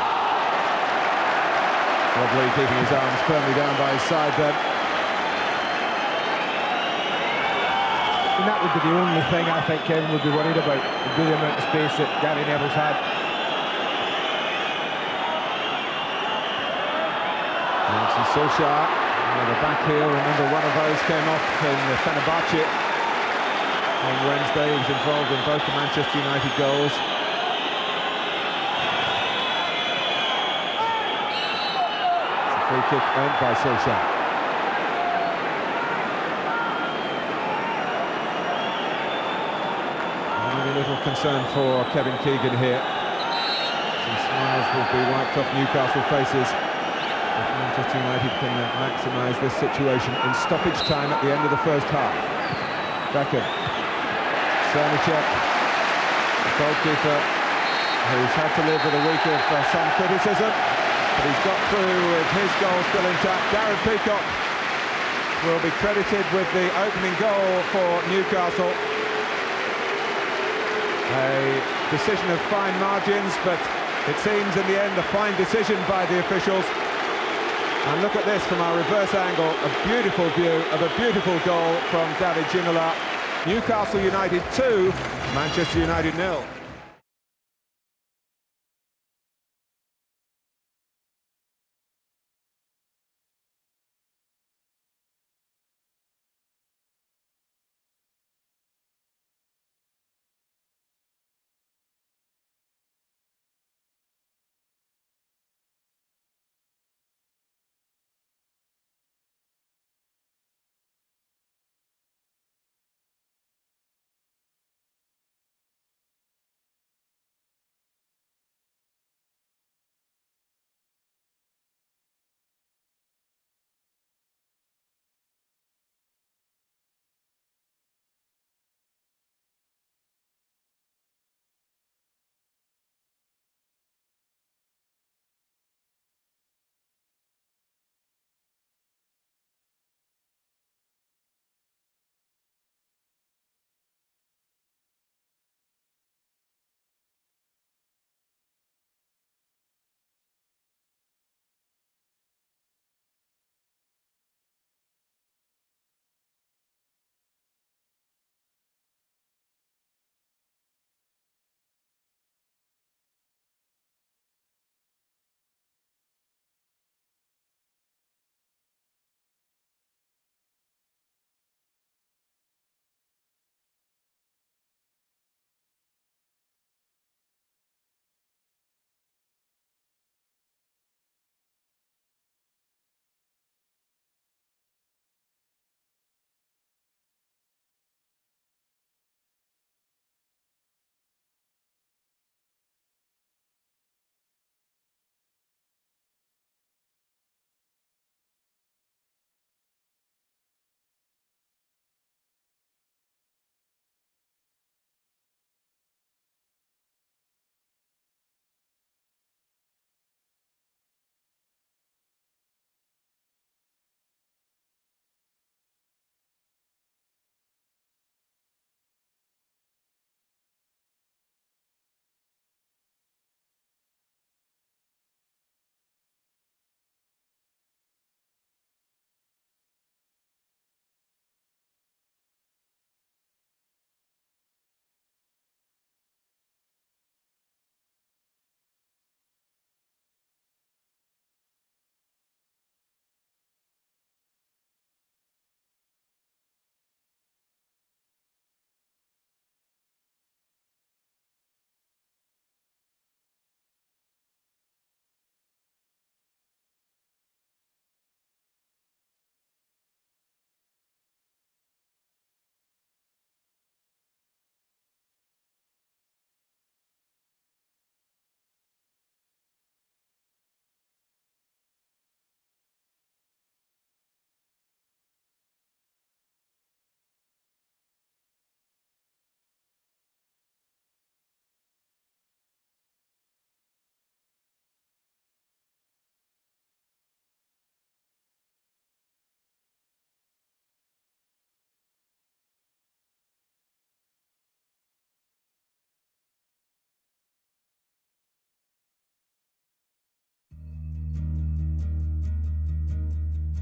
Rob Lee keeping his arms firmly down by his side then. And that would be the only thing I think Kevin would be worried about, the good amount of space that Gary Neville's had. Johnson Solskjaer, another back heel. Remember, one of those came off in Fenerbahce on Wednesday. He was involved in both the Manchester United goals. Free kick earned by Solskjaer. Only a little concern for Kevin Keegan here. Some smiles will be wiped off Newcastle faces if Manchester United can maximise this situation in stoppage time at the end of the first half. Beckham. Srníček, the goalkeeper, who's had to live with a week of some criticism. But he's got through with his goal still intact. Darren Peacock will be credited with the opening goal for Newcastle. A decision of fine margins, but it seems in the end a fine decision by the officials. And look at this from our reverse angle, a beautiful view of a beautiful goal from David Ginola. Newcastle United 2, Manchester United 0.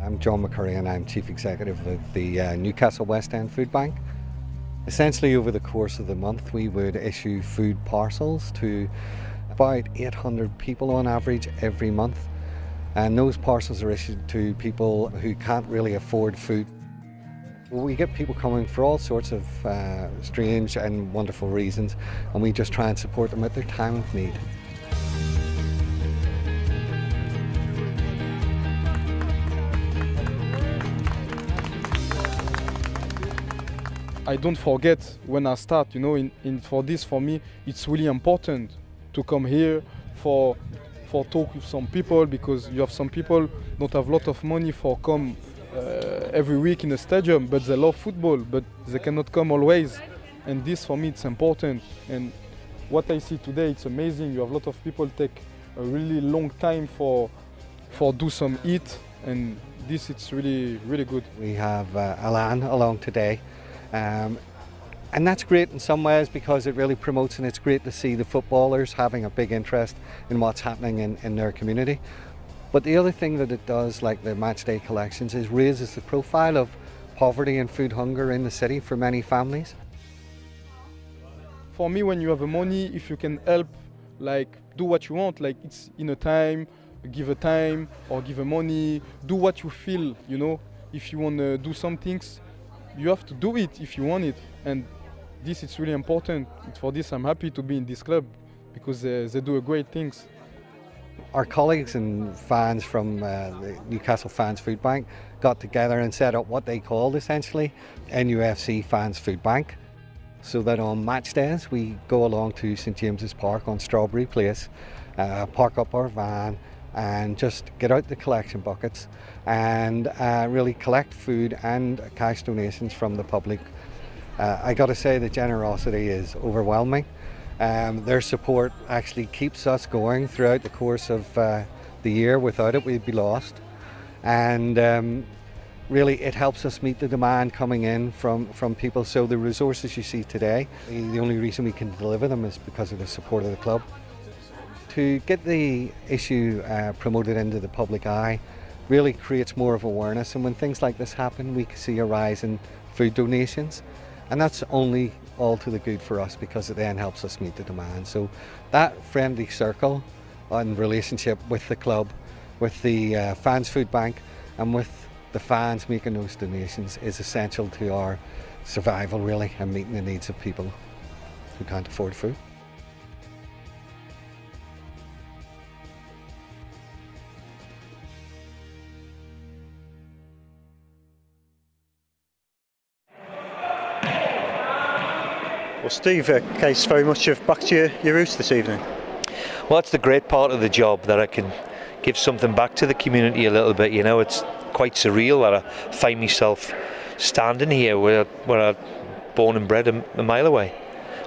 I'm John McCurry and I'm Chief Executive of the Newcastle West End Food Bank. Essentially over the course of the month we would issue food parcels to about 800 people on average every month, and those parcels are issued to people who can't really afford food. We get people coming for all sorts of strange and wonderful reasons, and we just try and support them at their time of need. I don't forget when I start, you know, for me, it's really important to come here for talk with some people, because you have some people don't have a lot of money for come every week in a stadium, but they love football, but they cannot come always, and this for me it's important. And what I see today, it's amazing. You have a lot of people take a really long time for do some eat, and this it's really good. We have Alan along today, and that's great in some ways because it really promotes, and it's great to see the footballers having a big interest in what's happening in their community. But the other thing that it does, like the matchday collections, is raises the profile of poverty and food hunger in the city for many families. For me, when you have the money, if you can help, like do what you want, like it's in a time, give a time or give a money, do what you feel, you know. If you want to do some things, you have to do it if you want it, and this is really important. For this, I'm happy to be in this club because they do great things. Our colleagues and fans from the Newcastle Fans Food Bank got together and set up what they called essentially NUFC Fans Food Bank, so that on match days we go along to St James's Park on Strawberry Place, park up our van and just get out the collection buckets and really collect food and cash donations from the public. I gotta say the generosity is overwhelming. Their support actually keeps us going throughout the course of the year. Without it, we'd be lost. And really, it helps us meet the demand coming in from people. So the resources you see today, the only reason we can deliver them is because of the support of the club. To get the issue promoted into the public eye really creates more of awareness. And when things like this happen, we can see a rise in food donations. And that's only all to the good for us, because it then helps us meet the demand. So that friendly circle and relationship with the club, with the Fans Food Bank and with the fans making those donations is essential to our survival really, and meeting the needs of people who can't afford food. Well, Steve, thanks very much for back to your roots this evening. Well, that's the great part of the job, that I can give something back to the community a little bit. You know, it's quite surreal that I find myself standing here where I born and bred a mile away.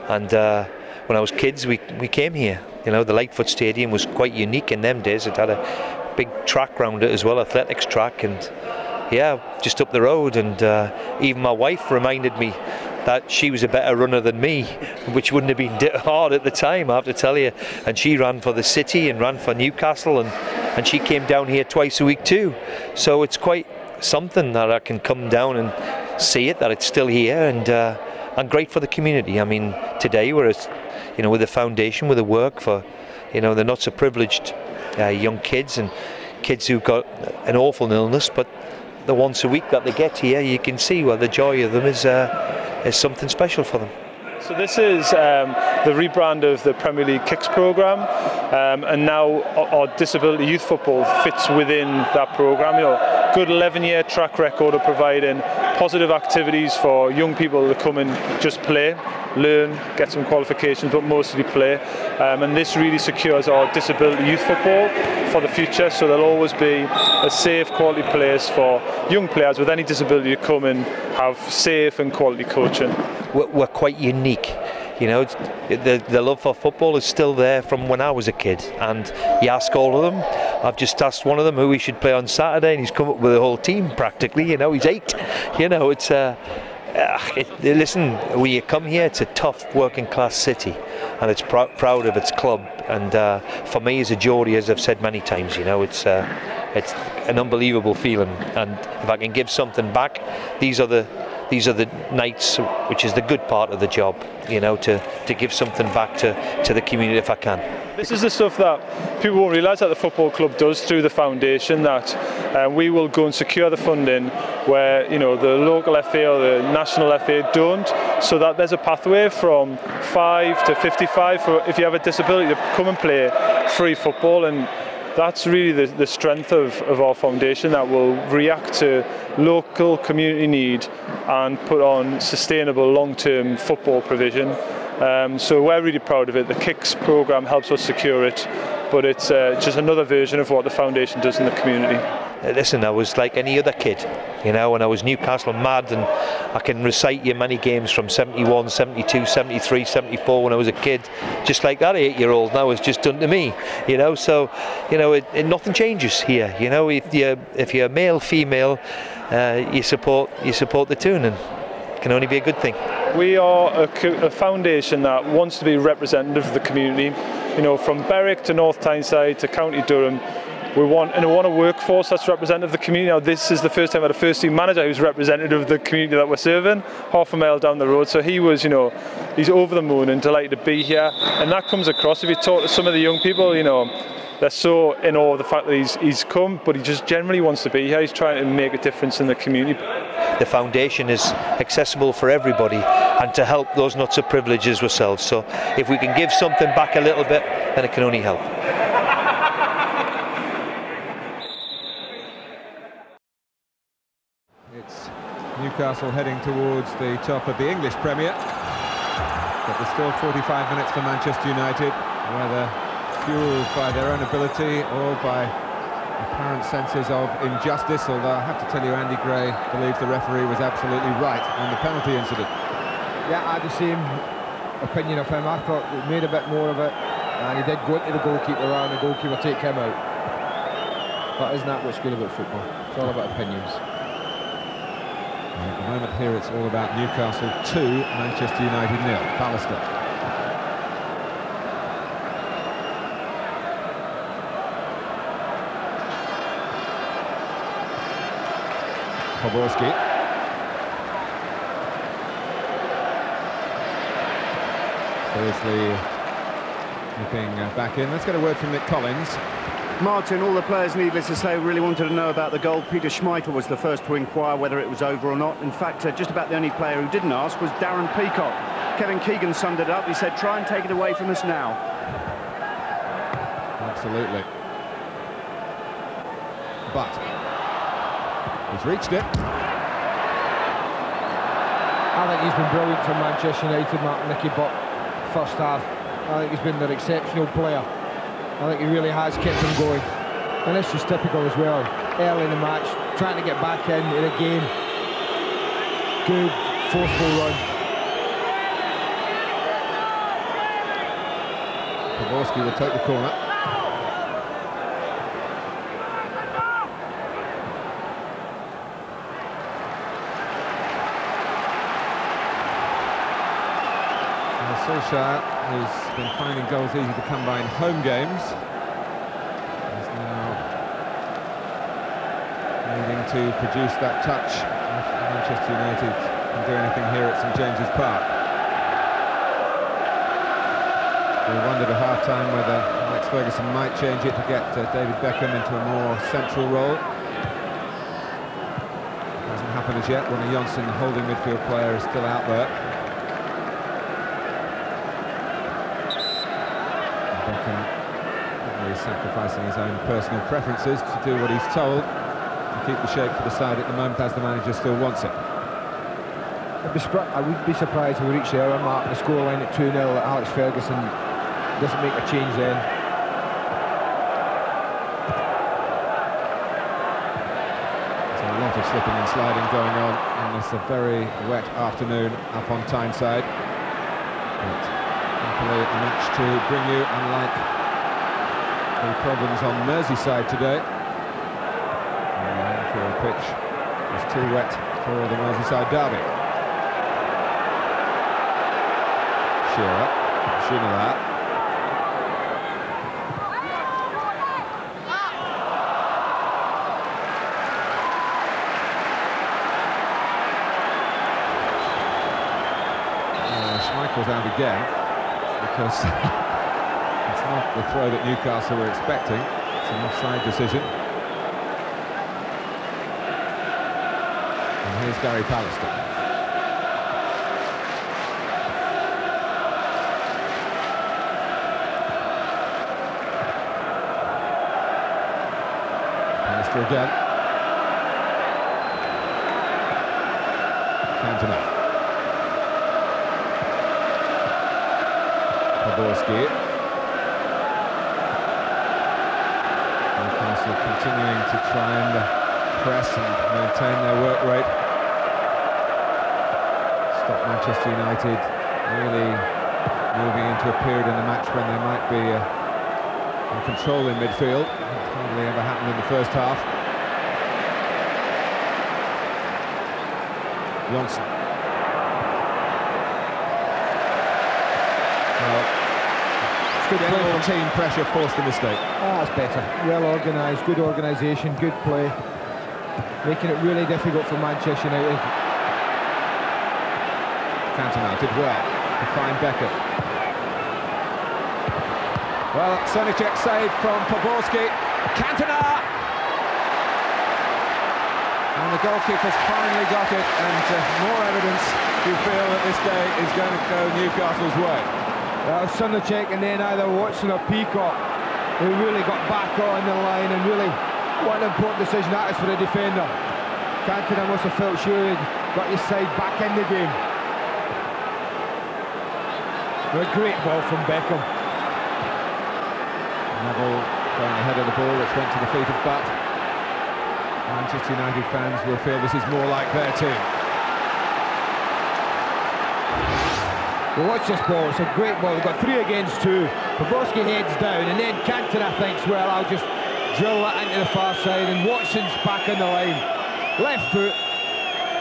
And when I was kids, we came here. You know, the Lightfoot Stadium was quite unique in them days. It had a big track round it as well, athletics track, and yeah, just up the road. And even my wife reminded me that she was a better runner than me, which wouldn't have been hard at the time, I have to tell you. And she ran for the city and ran for Newcastle, and she came down here twice a week too. So it's quite something that I can come down and see it, that it's still here, and I'm great for the community. I mean, today we're, you know, with the foundation, with the work for, you know, the not so privileged young kids and kids who've got an awful illness, but the once a week that they get here, you can see where the joy of them is something special for them. So this is the rebrand of the Premier League Kicks programme, and now our disability youth football fits within that programme. You know, good 11-year track record of providing positive activities for young people to come and just play, learn, get some qualifications, but mostly play. And this really secures our disability youth football for the future, so there'll always be a safe, quality place for young players with any disability to come and have safe and quality coaching. We're quite unique, you know. The love for football is still there from when I was a kid, and you ask all of them. I've just asked one of them who he should play on Saturday, and he's come up with the whole team practically. You know, he's 8. You know, it's listen, when you come here, it's a tough working class city, and it's proud of its club. And for me, as a Geordie, as I've said many times, you know, it's an unbelievable feeling. And if I can give something back, these are the nights, which is the good part of the job, you know, to give something back to the community if I can. This is the stuff that people won't realise that the football club does through the foundation, that we will go and secure the funding where, you know, the local FA or the national FA don't, so that there's a pathway from 5 to 55 for if you have a disability to come and play free football. And that's really the strength of our foundation, that will react to local community need and put on sustainable long-term football provision. So we're really proud of it. The KICS programme helps us secure it, but it's just another version of what the foundation does in the community. Listen, I was like any other kid, you know, when I was Newcastle mad, and I can recite you many games from 71, 72, 73, 74 when I was a kid, just like that 8-year-old now has just done to me, you know. So, you know, nothing changes here, you know. If you're male, female, you support the tune, and it can only be a good thing. We are a foundation that wants to be representative of the community, you know, from Berwick to North Tyneside to County Durham. We want a workforce that's representative of the community. Now, this is the first time I had a first-team manager who's representative of the community that we're serving, half a mile down the road. So he was, you know, he's over the moon and delighted to be here. And that comes across if you talk to some of the young people, you know, they're so in awe of the fact that he's come, but he just generally wants to be here. He's trying to make a difference in the community. The foundation is accessible for everybody, and to help those not so privileged as ourselves. So if we can give something back a little bit, then it can only help. Newcastle heading towards the top of the English Premier, but there's still 45 minutes for Manchester United, whether fuelled by their own ability or by apparent senses of injustice, although I have to tell you Andy Gray believes the referee was absolutely right on the penalty incident. Yeah, I had the same opinion of him. I thought we made a bit more of it, and he did go into the goalkeeper and the goalkeeper take him out. But isn't that what's good about football? It's all about opinions. At the moment here it's all about Newcastle 2, Manchester United 0. Pallister. Poborský. Beardsley looking back in. Let's get a word from Nick Collins. Martin, all the players, needless to say, really wanted to know about the goal. Peter Schmeichel was the first to inquire whether it was over or not. In fact, just about the only player who didn't ask was Darren Peacock. Kevin Keegan summed it up. He said, try and take it away from us now. Absolutely. But he's reached it. I think he's been brilliant for Manchester United, Martin. Nicky Butt, first half. I think he's been an exceptional player. I think he really has kept him going, and this was typical as well, early in the match, trying to get back in the game. Good, forceful run. Poborský will take the corner. And Solskjaer, who's been finding goals easy to come by in home games, is now needing to produce that touch if Manchester United can do anything here at St James's Park. We wondered at half-time whether Alex Ferguson might change it to get David Beckham into a more central role. Hasn't happened as yet. Ronny Johnsen, the holding midfield player, is still out there. He's sacrificing his own personal preferences to do what he's told, to keep the shape for the side at the moment as the manager still wants it. I would be surprised if we reach the hour mark, the scoreline at 2-0, that Alex Ferguson doesn't make a change then. There's a lot of slipping and sliding going on, and it's a very wet afternoon up on Tyneside. Happily a match to bring you, unlike the problems on Merseyside today. And the Anfield pitch is too wet for the Merseyside derby. Shearer, Ginola. goes out again, because it's not the throw that Newcastle were expecting. It's an offside decision. And here's Gary Pallister. Again, Cantona, Poborský. Newcastle continuing to try and press and maintain their work rate. Stop Manchester United really moving into a period in the match when they might be in control in midfield. Hardly ever happened in the first half. Johnsen. Well, good team pressure forced the mistake. Oh, that's better. Well organised, good organisation, good play. Making it really difficult for Manchester United. Cantona did well to find Beckham. Well, Srníček saved from Poborský. Cantona! And the goalkeeper's finally got it, and more evidence to feel that this day is going to go Newcastle's way. Well, Srníček and then either Watson or Peacock, who really got back on the line, and really, what an important decision that is for the defender. Cantona must have felt sure he'd got his side back in the game. Well, great ball from Beckham. Neville going ahead of the ball, which went to the feet of Butt. Manchester United fans will feel this is more like their team. Well, watch this ball, it's a great ball. They've got 3 against 2. Poborský heads down, and then Cantona thinks, well, I'll just drill that into the far side, and Watson's back on the line. Left foot,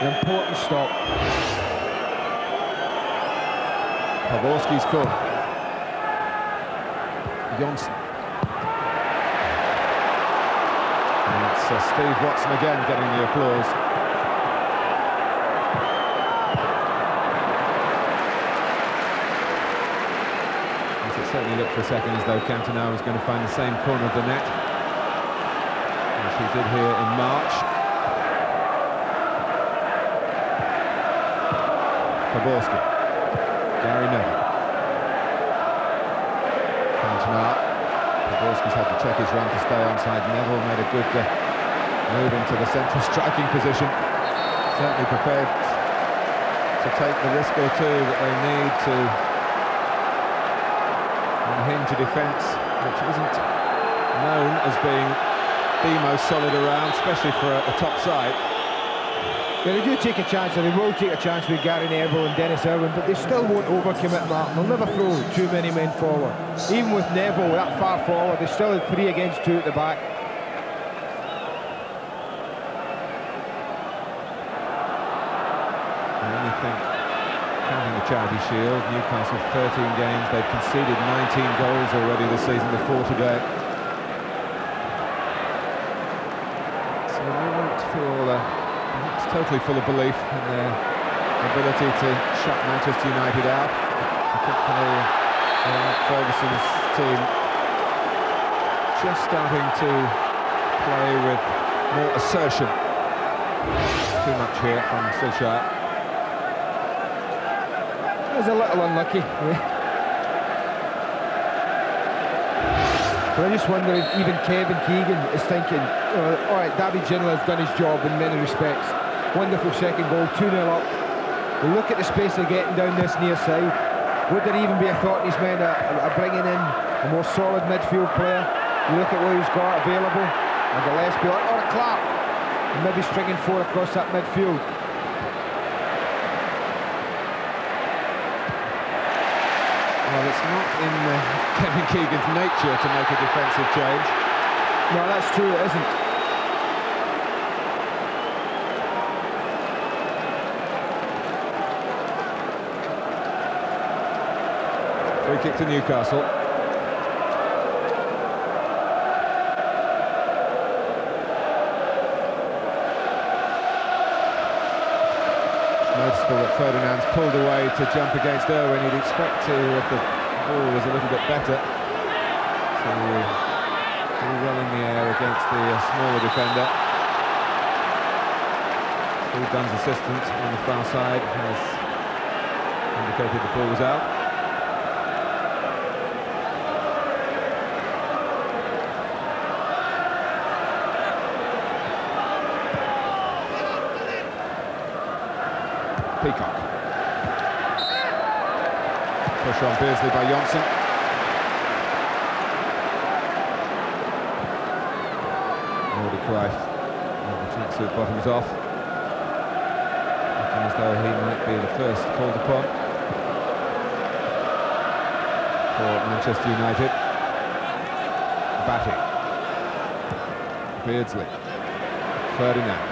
an important stop. Poborský's call. Johnsen. So Steve Watson again getting the applause. As it certainly looked for a second as though Cantona was going to find the same corner of the net as he did here in March. Poborský, Gary Neville, Cantona. Poborský's had to check his run to stay onside. Neville made a good move into the central striking position, certainly prepared to take the risk or two that they need to unhinge a defence which isn't known as being the most solid around, especially for a top side. Yeah, they do take a chance, and they will take a chance with Gary Neville and Dennis Irwin, but they still won't overcommit, Martin. They'll never throw too many men forward. Even with Neville that far forward, they still had 3 against 2 at the back. Counting the Charity Shield, Newcastle 13 games, they've conceded 19 goals already this season, the 4 today. So they won't feel perhaps totally full of belief in their ability to shut Manchester United out, particularly Ferguson's team just starting to play with more assertion. Too much here from Solskjaer. Was a little unlucky. But I just wonder if even Kevin Keegan is thinking, all right, David Ginola has done his job in many respects. Wonderful second goal, 2-0 up. They look at the space they're getting down this near side. Would there even be a thought in his mind of bringing in a more solid midfield player? You look at what he's got available, and Gillespie or a Clark, and maybe stringing 4 across that midfield. Well, it's not in Kevin Keegan's nature to make a defensive change. No, that's true, it isn't. Free kick to Newcastle. Notice noticeable that Ferdinand's pulled away to jump against Irwin. He'd expect to if the ball was a little bit better. So do well in the air against the smaller defender. Paul Dunn's assistant on the far side has indicated the ball was out. Peacock. Push on Beardsley by Johnsen. Jordi Cruyff. The tracksuit bottoms off. Looking as though he might be the first called upon for Manchester United. Batty. Beardsley. Ferdinand.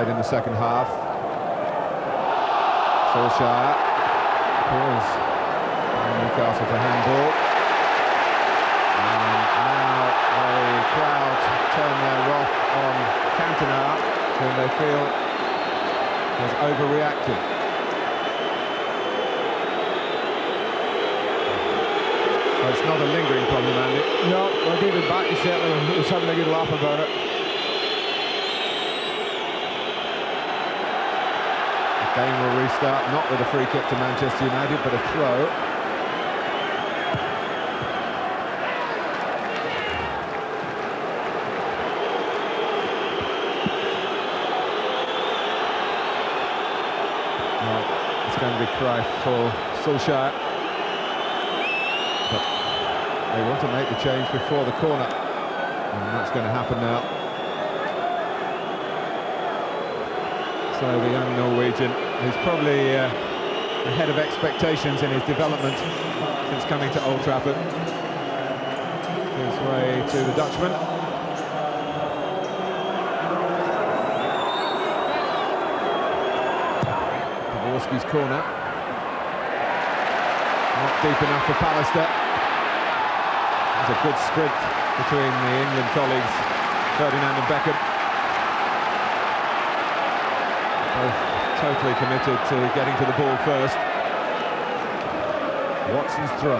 In the second half, Solskjaer calls on Newcastle for handball, and now the crowd turn their wrath on Cantona, whom they feel has overreacted. Well, it's not a lingering problem, Andy. No, well, David Batty certainly was having a good laugh about it. Game will restart, not with a free kick to Manchester United, but a throw. Well, it's going to be Cruyff for Solskjaer. But they want to make the change before the corner. And that's going to happen now. So the young Norwegian is probably ahead of expectations in his development since coming to Old Trafford. His way to the Dutchman. Poborský's corner. Not deep enough for Pallister. There's a good sprint between the England colleagues, Ferdinand and Beckham. Totally committed to getting to the ball first. Watson's throw.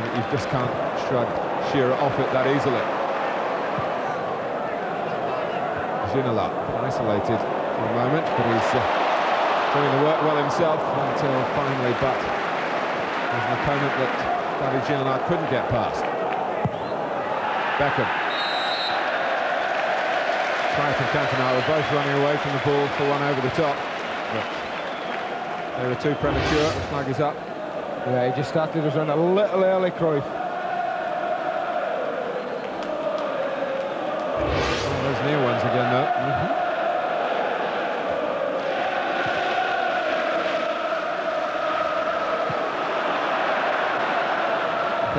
You just can't shrug Shearer off it that easily. Ginola isolated for a moment, but he's doing the work well himself until finally, but there's an opponent that David Ginola couldn't get past. Beckham. Cruyff and Cantona were both running away from the ball for one over the top. But they were too premature. The flag is up. Yeah, he just started his run a little early, Cruyff. Oh, those near ones again, though.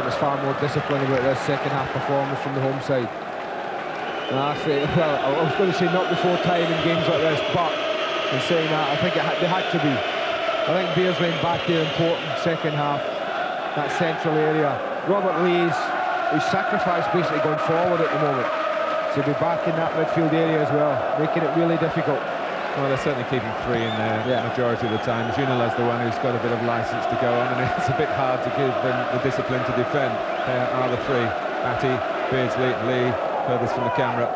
Was far more disciplined about their second half performance from the home side. And I say, well, I was going to say not before time in games like this, but in saying that, I think they had to be. I think Beardsley and Batty are important second half, that central area. Robert Lee's sacrificed basically going forward at the moment, so he'll be back in that midfield area as well, making it really difficult. Well, they're certainly keeping three in there the majority of the time. Ginola's the one who's got a bit of licence to go on, and it's a bit hard to give them the discipline to defend. There are the three. Batty, Beardsley, Lee, furthest from the camera.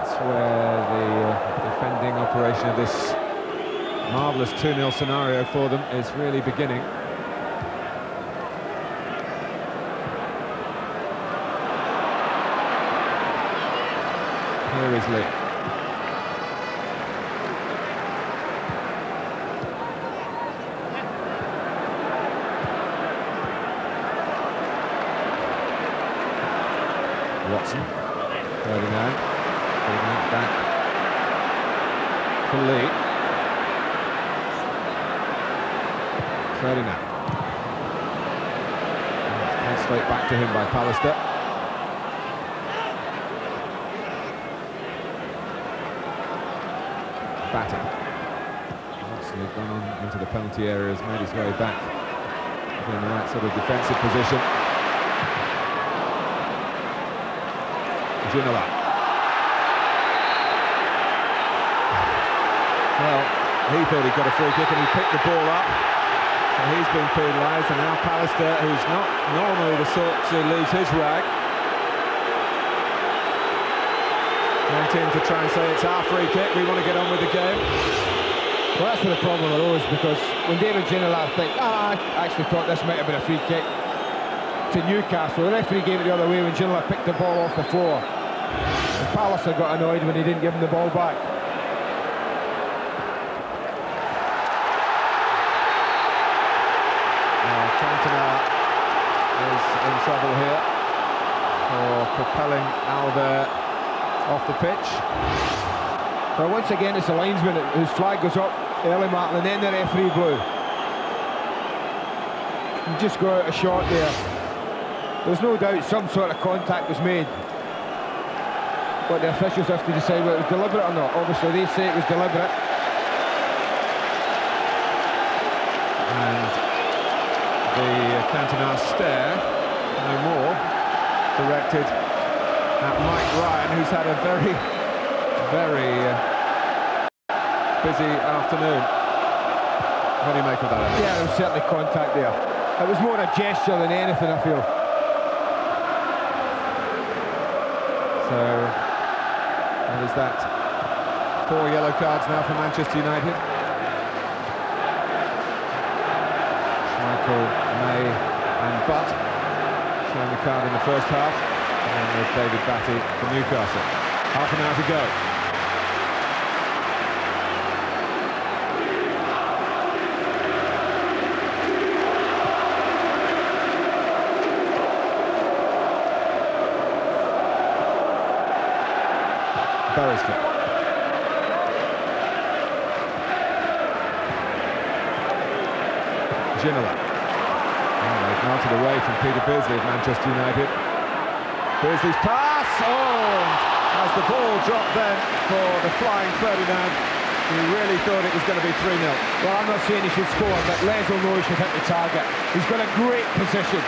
That's where the defending operation of this marvellous 2-0 scenario for them is really beginning. Here is Lee. Watson, Ferdinand back for Lee. Ferdinand. Passed straight back to him by Pallister. Batty. Johnson has gone on into the penalty area, has made his way back in the right sort of defensive position. Ginola. Well, he thought he got a free kick and he picked the ball up. So he's been penalised, and now Pallister, who's not normally the sort to lose his rag, went in to try and say it's our free kick, we want to get on with the game. Well, that's been a problem of ours, because when David Ginola think, I actually thought this might have been a free kick to Newcastle, the referee gave it the other way when Ginola picked the ball off the floor. And Pallister got annoyed when he didn't give him the ball back. In trouble here for propelling Albert off the pitch. Well, once again it's the linesman whose flag goes up early, Martin, and then the referee blew. You just go out a shot there. There's no doubt some sort of contact was made, but the officials have to decide whether it was deliberate or not. Obviously they say it was deliberate. And the Cantona stare, no more, directed at Mike Ryan, who's had a very busy afternoon. What do you make of that? Yeah, there was certainly contact there. It was more a gesture than anything, I feel. So, that is that. 4 yellow cards now for Manchester United. Schmeichel, May and Butt showing the card in the first half, and there's David Batty for Newcastle. Half an hour to go. Poborský. Ginola. Mounted away from Peter Beardsley of Manchester United. Beardsley's pass, as the ball dropped then for the flying Ferdinand, he really thought it was going to be 3-0. Well, I'm not saying he should score, but Les will know he should hit the target. He's got a great position,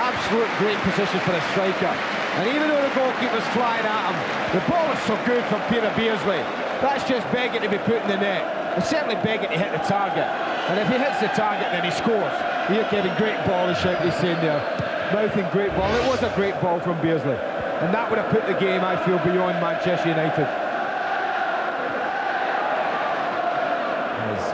absolute great position for a striker. And even though the goalkeeper's flying at him, the ball is so good from Peter Beardsley. That's just begging to be put in the net. It's certainly begging to hit the target. And if he hits the target, then he scores. Here, Kevin, great ball, as Shoutley's saying there. Mouthing great ball. It was a great ball from Beardsley. And that would have put the game, I feel, beyond Manchester United. It was,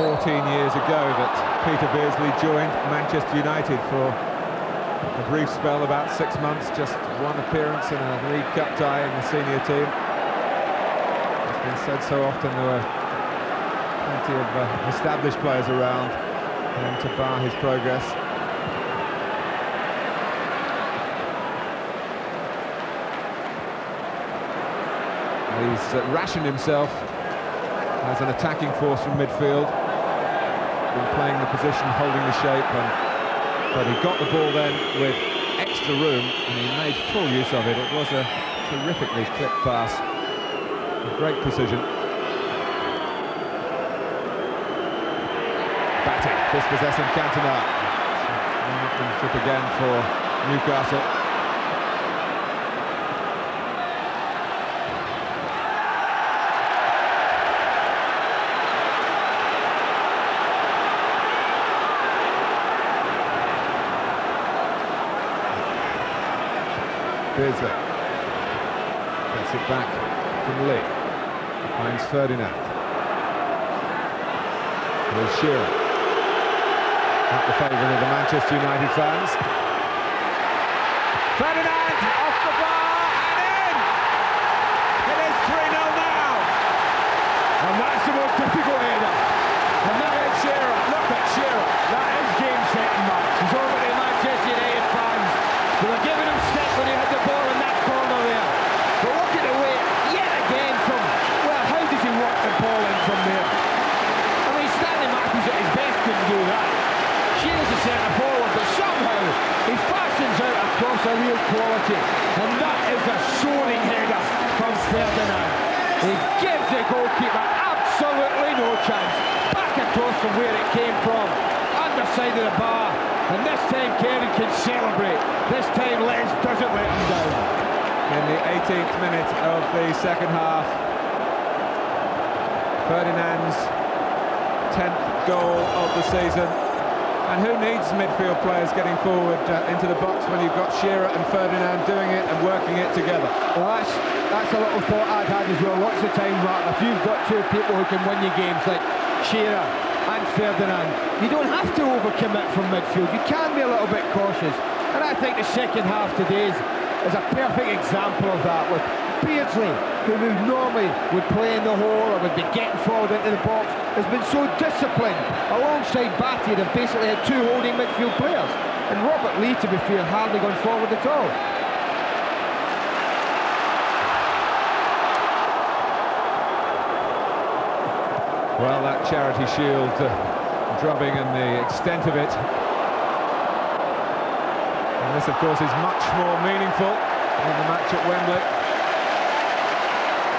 what, 14 years ago that Peter Beardsley joined Manchester United for a brief spell, about 6 months, just one appearance in a League Cup tie in the senior team. It's been said so often, there were plenty of established players around and to bar his progress. He's rationed himself as an attacking force from midfield, been playing the position, holding the shape, but he got the ball then with extra room and he made full use of it. It was a terrifically clipped pass with great precision. Batty, dispossessing Cantona. Trip again for Newcastle. Beardsley gets it back from Lee. Finds Ferdinand. There's Shearer. Not the favourite of the Manchester United fans. Ferdinand off the bar and in! It is 3-0 now! And that's the most difficult header. And that is Shearer. Look at Shearer. That is game, set and match. He's over to the Manchester United fans. They were giving him stick when he had the ball in that corner there. But look at the way, yet again, from... Well, how did he work the ball in from there? I mean, Stanley Matthews at his best couldn't do that. the goalkeeper, absolutely no chance. Back across from where it came from, underside of the bar, and this time Kevin can celebrate. This time Les doesn't let him down. In the 18th minute of the second half, Ferdinand's 10th goal of the season. And who needs midfield players getting forward into the box when you've got Shearer and Ferdinand doing it and working it together? Well, that's a little thought I'd had as well. Lots of times, Martin, if you've got two people who can win your games like Shearer and Ferdinand, you don't have to overcommit from midfield. You can be a little bit cautious. And I think the second half today is a perfect example of that, with Beardsley, who normally would play in the hole or would be getting forward into the box, has been so disciplined alongside Batty. They've basically had two holding midfield players, and Robert Lee, to be fair, hardly gone forward at all. Well, that Charity Shield drubbing and the extent of it, and this of course is much more meaningful than the match at Wembley.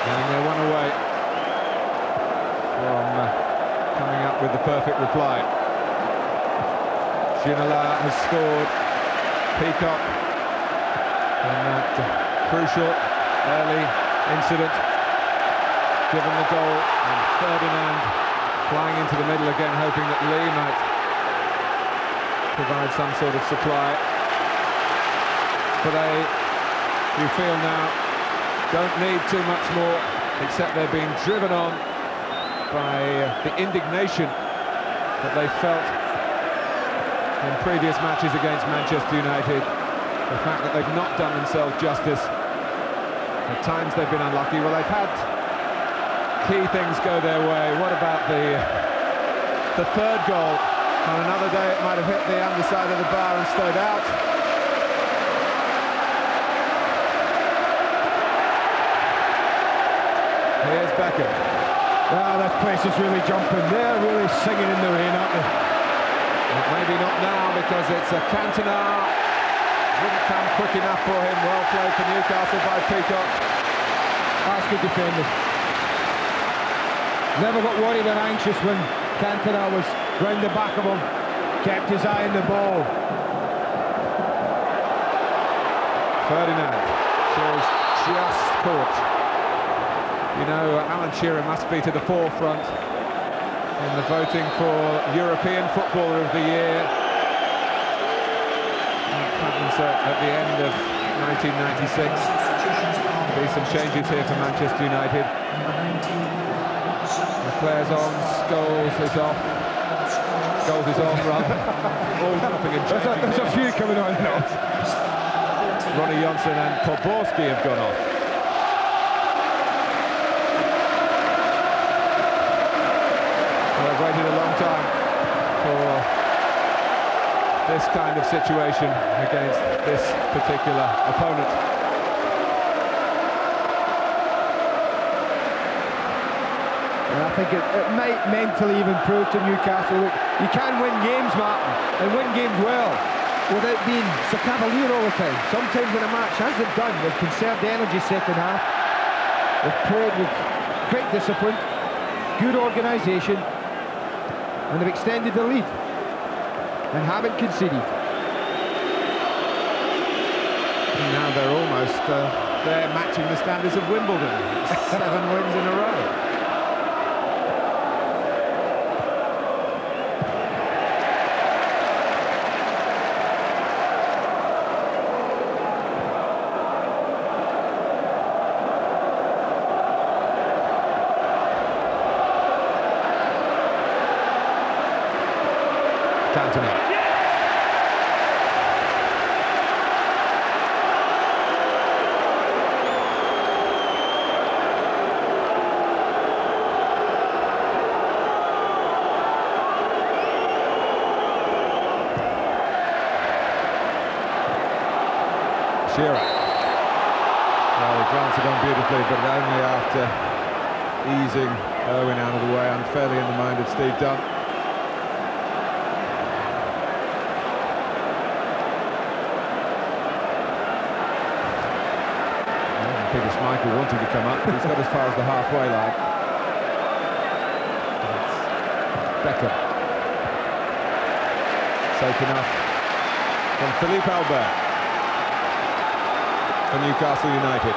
And they're one away from coming up with the perfect reply. Ginola has scored. Peacock in that crucial early incident, given the goal, and Ferdinand flying into the middle again, hoping that Lee might provide some sort of supply. But they, you feel now, don't need too much more, except they're being driven on by the indignation that they felt in previous matches against Manchester United. The fact that they've not done themselves justice. At times they've been unlucky. Well, they've had key things go their way. What about the third goal? On another day, it might have hit the underside of the bar and stayed out. Here's Beckham. Well, this place is really jumping. They're really singing in the rain, aren't they? But maybe not now, because it's a Cantona. Wouldn't come quick enough for him. Well played for Newcastle by Peacock. That's good defending. Never got worried or anxious when Cantona was round the back of him. Kept his eye on the ball. Ferdinand shows just caught. You know, Alan Shearer must be to the forefront in the voting for European Footballer of the Year. That happens at the end of 1996. There'll be some changes here for Manchester United. Leclerc's on, Scholes is off. Scholes is on, rather. All dropping and changing. There's a few coming on and off. Ronny Johnsen and Poborský have gone off. Waited a long time for this kind of situation against this particular opponent. And I think it might mentally even prove to Newcastle that you can win games, Martin, and win games well, without being so cavalier all the time. Sometimes when a match hasn't done, they've conserved energy second half, they've played with great discipline, good organisation, and they've extended the lead and haven't conceded. And now they're almost they're matching the standards of Wimbledon. 7 wins in a row. Shearer. Well, the grounds have gone beautifully, but only after easing Irwin out of the way unfairly in the mind of Steve Dunn. Peter Schmeichel wanting to come up, but he's got as far as the halfway line. Beckham. Taken off from Philippe Albert for Newcastle United.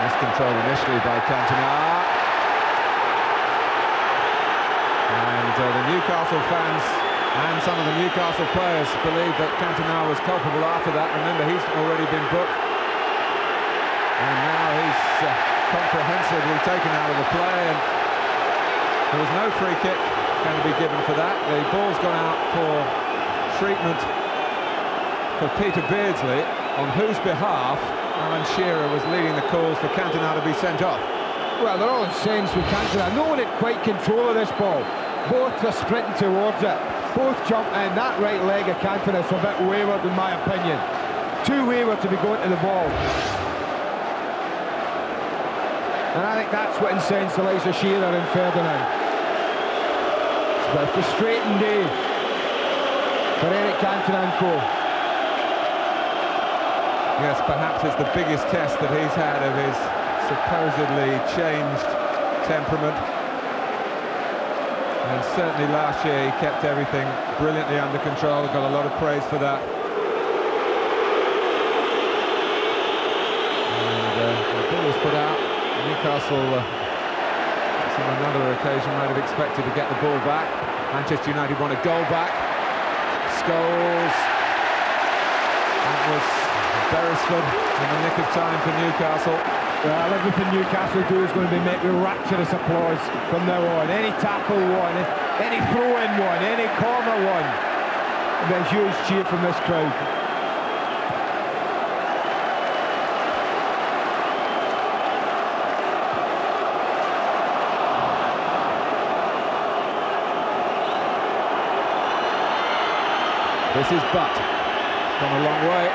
Miscontrolled initially by Cantona. And the Newcastle fans and some of the Newcastle players believe that Cantona was culpable after that. Remember, he's already been booked. And now he's comprehensively taken out of the play. And there was no free kick going to be given for that. The ball's gone out for treatment for Peter Beardsley, on whose behalf Alan Shearer was leading the calls for Cantona to be sent off. Well, they're all in sense with Cantona. No one had quite control of this ball. Both were sprinting towards it, both jump in. That right leg of Cantona is a bit wayward, in my opinion. Too wayward to be going to the ball. And I think that's what incensed the likes of Shearer and Ferdinand. It's been a frustrating day for Eric Cantona and co. Yes, perhaps it's the biggest test that he's had of his supposedly changed temperament. And certainly last year he kept everything brilliantly under control, got a lot of praise for that. And the ball was put out. Newcastle, on another occasion, might have expected to get the ball back. Manchester United want a goal back. Scholes. That was Beresford in the nick of time for Newcastle. Well, everything Newcastle do is going to be met with rapturous applause from now on. Any tackle one, any throw-in one, any corner one. And a huge cheer from this crowd. This is Butt. Come a long way.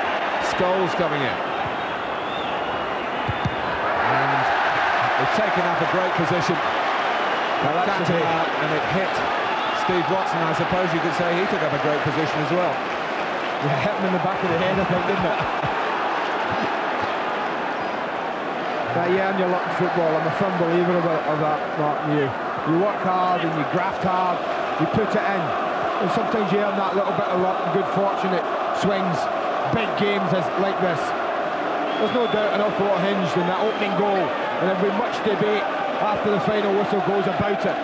Scholes coming in. Taken up a great position. Well, that's it, and it hit Steve Watson. I suppose you could say he took up a great position as well. Yeah, hit him in the back of the head, I think, didn't it? But yeah, and you're luck in football. I'm a firm believer of that, Martin. You work hard and you graft hard, you put it in, and sometimes you earn that little bit of luck and good fortune. It swings big games like this. There's no doubt an awful lot hinged in that opening goal, and there'll be much debate after the final whistle goes about it.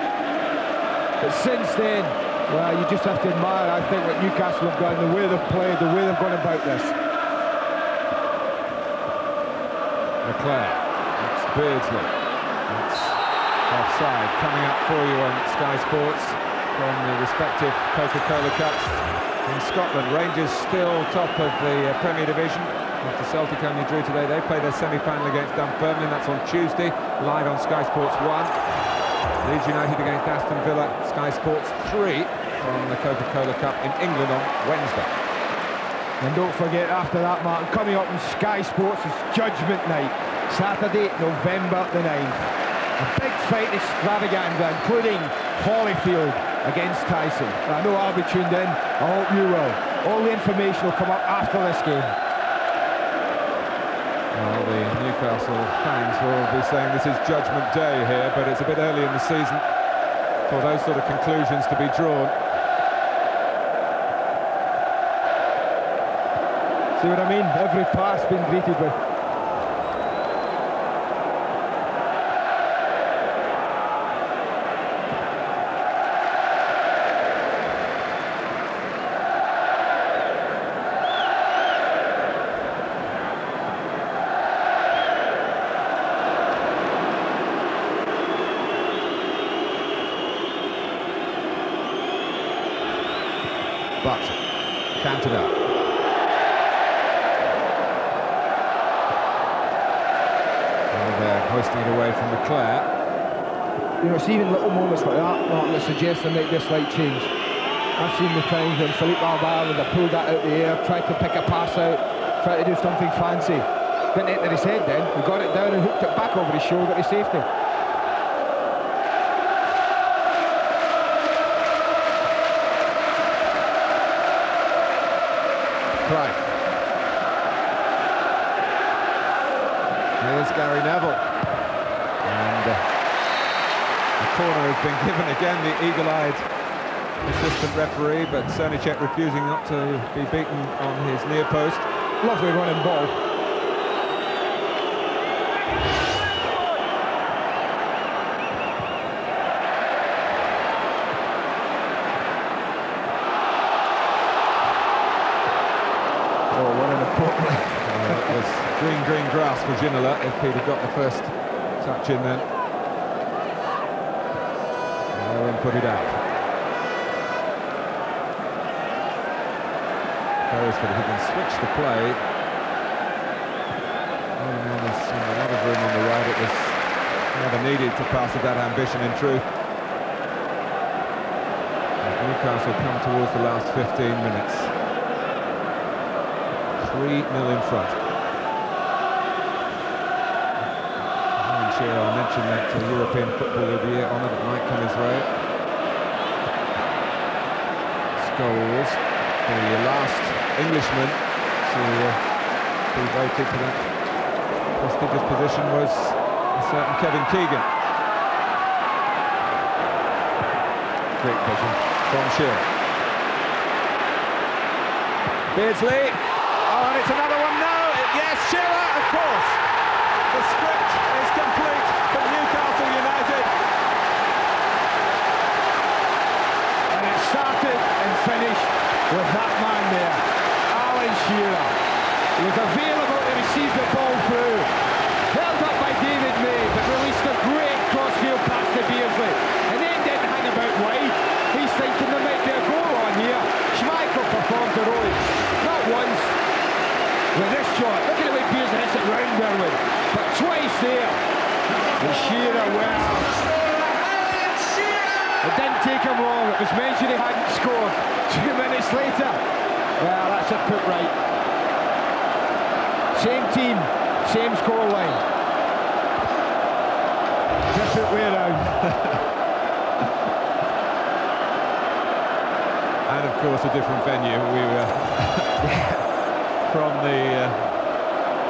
But since then, well, you just have to admire, I think, what Newcastle have done, the way they've played, the way they've gone about this. Leclerc, that's Beardsley, that's offside, coming up for you on Sky Sports from the respective Coca-Cola Cups in Scotland. Rangers still top of the Premier Division. After Celtic only drew today, they play their semi-final against Dunfermline. That's on Tuesday, live on Sky Sports 1. Leeds United against Aston Villa, Sky Sports 3 on the Coca-Cola Cup in England on Wednesday. And don't forget, after that, Martin, coming up on Sky Sports is Judgment Night, Saturday, November the 9th. A big fight extravaganza, including Holyfield against Tyson. I know I'll be tuned in, I hope you will. All the information will come up after this game. Well, the Newcastle fans will be saying this is Judgment Day here, but it's a bit early in the season for those sort of conclusions to be drawn. See what I mean? Every pass been greeted with. But Cantona. Well, they're hoisting it away from Leclerc. You know, it's even little moments like that, Martin, that suggest they make this slight change. I've seen the times when Philippe Albert would have pulled that out of the air, tried to pick a pass out, tried to do something fancy. Didn't enter his head then, he got it down and hooked it back over his shoulder to safety. Cruyff. Gary Neville. And the corner has been given again, the eagle-eyed assistant referee, but Srníček refusing not to be beaten on his near post. Lovely running ball. Green grass for Ginola if he'd have got the first touch in then. And put it out. Beresford, he can switch the play. Oh, man, there's a lot of room on the right. It was never needed to pass with that ambition in truth. And Newcastle come towards the last 15 minutes. 3-0 in front. I'll mention that to European Football of the Year honour that might come his way. Scholes, the last Englishman to be voted for that prestigious position, was a certain Kevin Keegan. Great vision from Shearer. Beardsley. Oh, and it's another one now. Yes, Shearer, of course. The script is complete for Newcastle United. And it started and finished with that man there, Alan Shearer. He was available to receive the ball through. Held up by David May, but released a great crossfield pass to Beardsley. And then didn't hang about wide. He's thinking there might be a goal on here. Schmeichel performed the role. Not once. With this shot, look at the way Beardsley hits it round there with. But twice there, and Shearer, well, it didn't take him long. It was mentioned he hadn't scored. 2 minutes later, well, that's it put right. Same team, same scoreline. Different way around. And of course, a different venue. We were from the.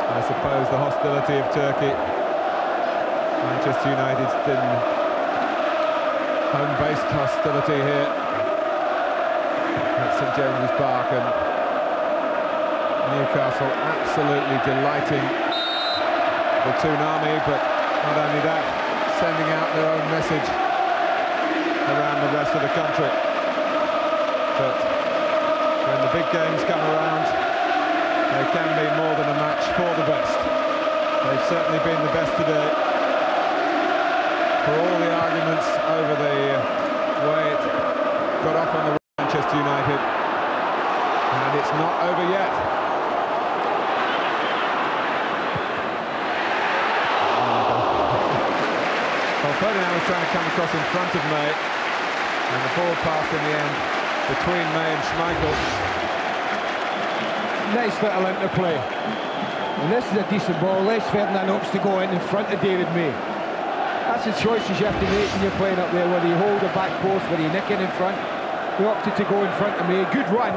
I suppose the hostility of Turkey. Manchester United's been home-based hostility here at St James's Park, and Newcastle absolutely delighting the tsunami, but not only that, sending out their own message around the rest of the country. But when the big games come around, they can be more than a match for the best. They've certainly been the best today. For all the arguments over the way it got off on the Manchester United. And it's not over yet. Well, Ferdinand was trying to come across in front of May. And the ball passed in the end between May and Schmeichel. Nice little interplay, and this is a decent ball. Les Ferdinand hopes to go in front of David May. That's the choices you have to make when you're playing up there, whether you hold the back post, whether you nick in front. He opted to go in front of May, good run,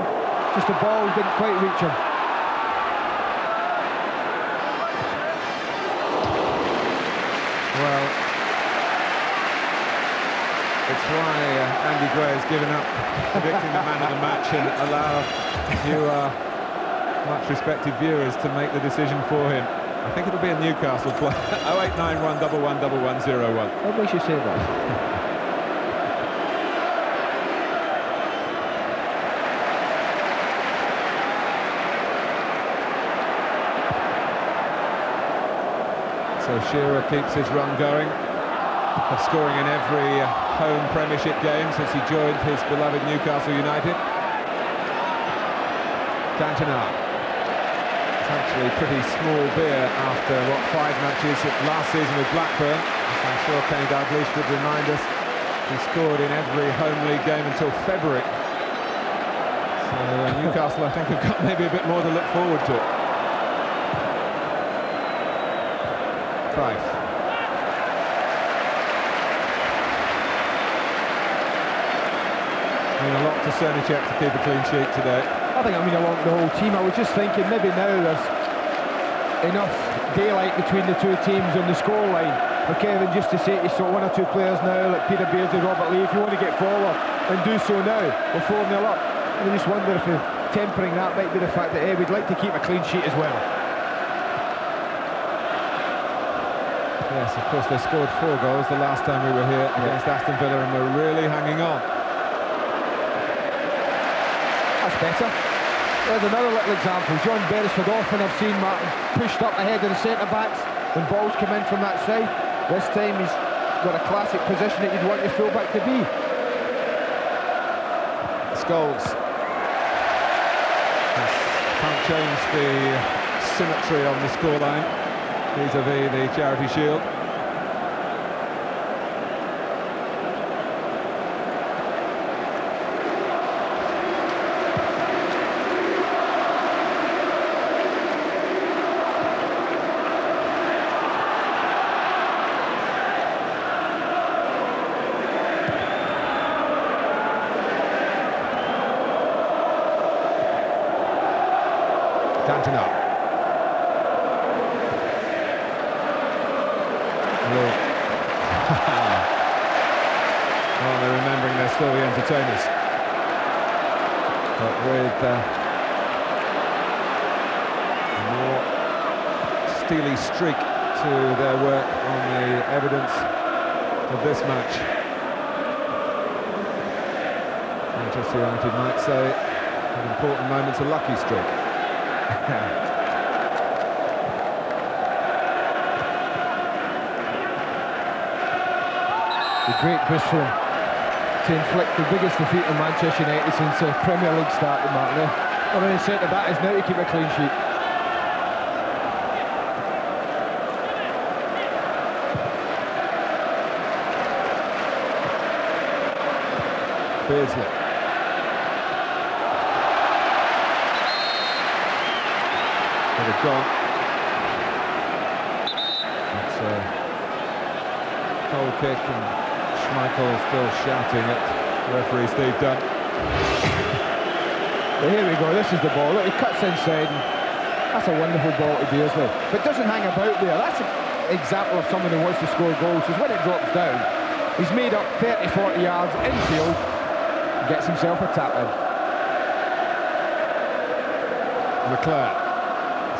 just the ball didn't quite reach him. Well, it's why Andy Gray has given up predicting the man of the match and allow you much respected viewers to make the decision for him. I think it'll be a Newcastle play. 0891 111101. What makes you say that? So Shearer keeps his run going of scoring in every home Premiership game since he joined his beloved Newcastle United. Cantona. Actually pretty small beer after, what, 5 matches last season with Blackburn. I'm sure Kenny Dalglish would remind us he scored in every home league game until February. So Newcastle, I think, have got maybe a bit more to look forward to. Cruyff. I mean, a lot to Srníček to keep a clean sheet today. I think I mean along the whole team. I was just thinking maybe now there's enough daylight between the two teams on the scoreline. But Kevin, just to say to one or two players now, like Peter Beardsley, Robert Lee, if you want to get forward, then do so now. We're 4-0 up. And I just wonder if the tempering that might be the fact that, hey, we'd like to keep a clean sheet as well. Yes, of course, they scored 4 goals the last time we were here against Aston Villa, and we're really hanging on. That's better. There's another little example. John Beresford, often I've seen Martin pushed up ahead of the centre-backs when balls come in from that side. This time he's got a classic position that you'd want your full-back to be. Scholes. Yes. Can't change the symmetry on the scoreline vis-a-vis the Charity Shield. Cantona. Well, they're remembering they're still the entertainers, but with a more steely streak to their work on the evidence of this match. Manchester United might say an important moment's a lucky streak. The great Bristol to inflict the biggest defeat on Manchester United since the Premier League started, Martin. I mean, the centre-back is now to keep a clean sheet. Beardsley. They've gone. It's a cold kick, and Schmeichel still shouting at referee Steve Dunn. Well, here we go, this is the ball. Look, he cuts inside, and that's a wonderful ball to Beardsley. But doesn't hang about there. That's an example of someone who wants to score goals, because when it drops down, he's made up 30-40 yards infield and gets himself a tap in. Leclerc.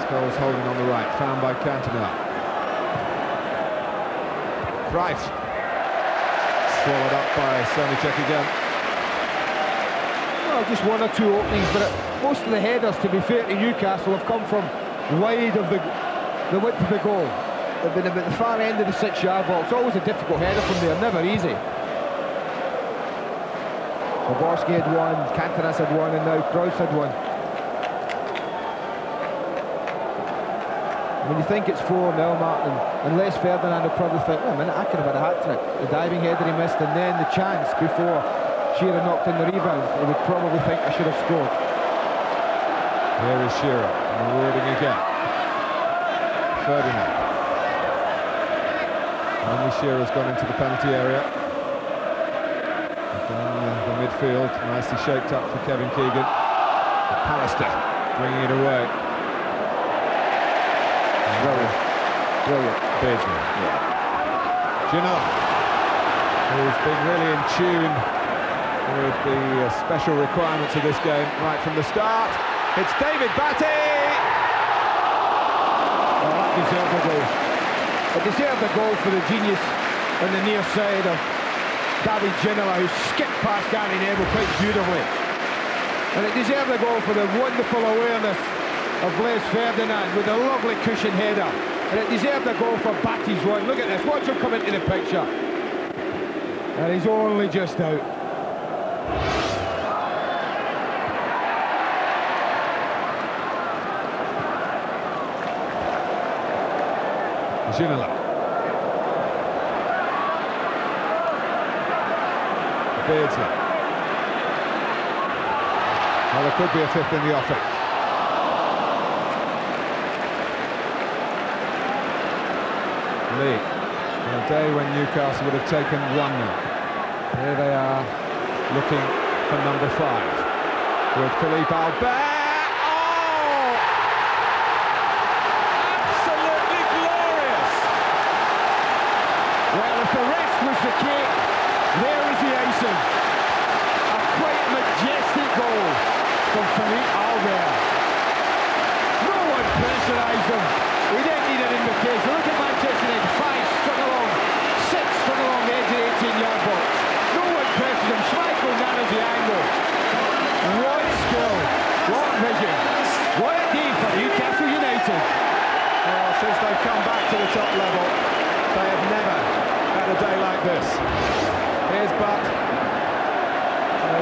Scholes holding on the right, found by Cantona. Cruyff, swallowed up by Srníček again. Well, just one or two openings, but most of the headers, to be fair to Newcastle, have come from wide of the width of the goal. They've been at the far end of the 6-yard box. Always a difficult header from there, never easy. Poborský had one, Cantona had one, and now Cruyff had one. When you think it's 4-0, Martin, and Les Ferdinand will probably think, wait a minute, I could have had a hat-trick. The diving header he missed, and then the chance before Shearer knocked in the rebound, he would probably think I should have scored. Here is Shearer, and rewarding again. Ferdinand. Only Shearer's gone into the penalty area. Down the midfield, nicely shaped up for Kevin Keegan. Pallister bringing it away. Brilliant. Beardsley. Yeah. Ginola, who's been really in tune with the special requirements of this game right from the start. It's David Batty! Well, that deserved a goal. It deserved a goal for the genius on the near side of David Ginola, who skipped past Gary Neville quite beautifully. And it deserved a goal for the wonderful awareness of Les Ferdinand with a lovely cushion header, and it deserved a goal for Batty's one. Look at this, watch him come into the picture, and he's only just out. Ginola. Beardsley. Well, there could be a fifth in the offing. League. In a day when Newcastle would have taken 1-0. Here they are, looking for number 5 with Philippe Albert. Oh! Absolutely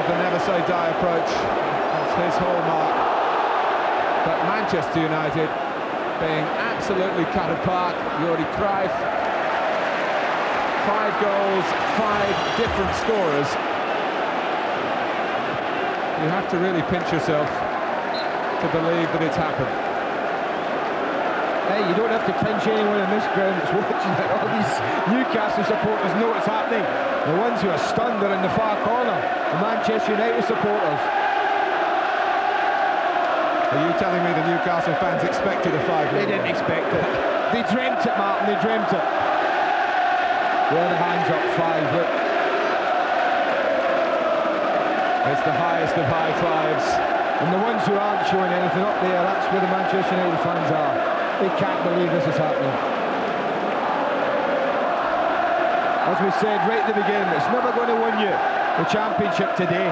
the never-say-die approach. That's his hallmark. But Manchester United being absolutely cut apart. Jordi Cruyff, 5 goals, 5 different scorers. You have to really pinch yourself to believe that it's happened. Hey, you don't have to pinch anyone in this ground that's watching it. All these Newcastle supporters know it's happening. The ones who are stunned are in the far corner, the Manchester United supporters. Are you telling me the Newcastle fans expected a 5-0? They didn't expect it. They dreamt it, Martin, they dreamt it. Well, the hands up 5, look. It's the highest of high fives. And the ones who aren't showing anything up there, that's where the Manchester United fans are. They can't believe this is happening. As we said right at the beginning, it's never going to win you the championship today.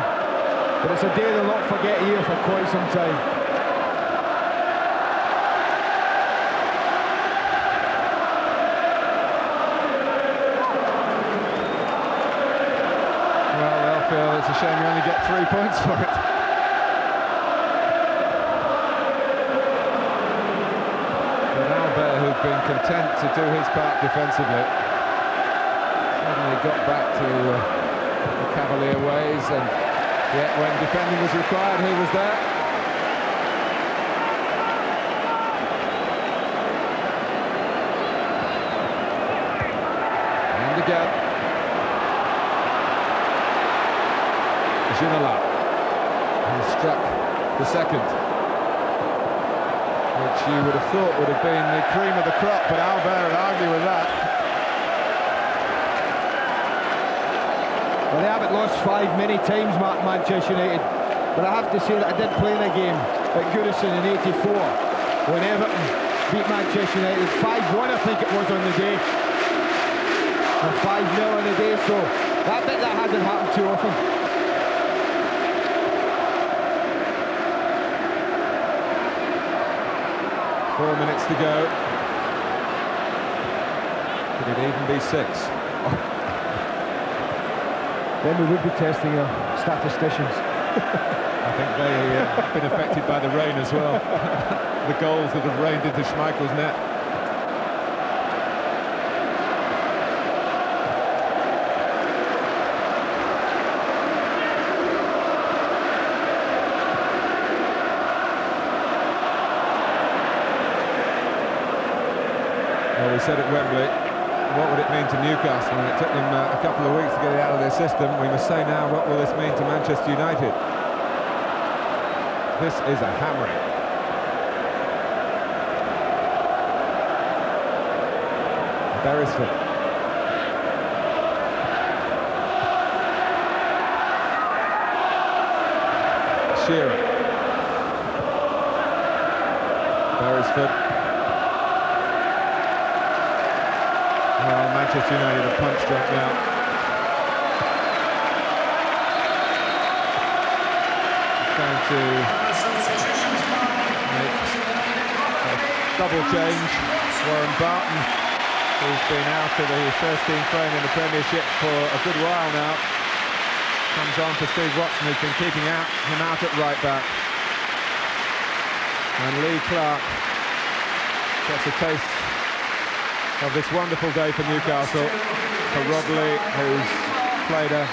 But it's a day they'll not forget here for quite some time. Well, they'll feel it's a shame you only get 3 points for it. Been content to do his part defensively. Suddenly got back to the cavalier ways, and yet when defending was required, he was there. And again. Ginola has struck the second, which you would have thought would have been the cream of the crop, but Albert would argue with that. Well, they haven't lost 5 many times, Mark, Manchester United, but I have to say that I did play in a game at Goodison in '84 when Everton beat Manchester United 5-1, I think it was, on the day, and 5-0 on the day, so I think that hasn't happened too often. Four minutes to go. Could it even be 6? Then we would be testing our statisticians. I think they've been affected by the rain as well. The goals that have rained into Schmeichel's net. We said at Wembley, what would it mean to Newcastle? And it took them a couple of weeks to get it out of their system. We must say now, what will this mean to Manchester United? This is a hammering. Beresford. Shearer. Beresford. Manchester United have punched right now. Trying to make a double change. Warren Barton, who's been out of the first team frame in the Premiership for a good while now, comes on for Steve Watson, who's been keeping him out at right back. And Lee Clark gets a taste of this wonderful day for Newcastle, for Rob Lee, who's played a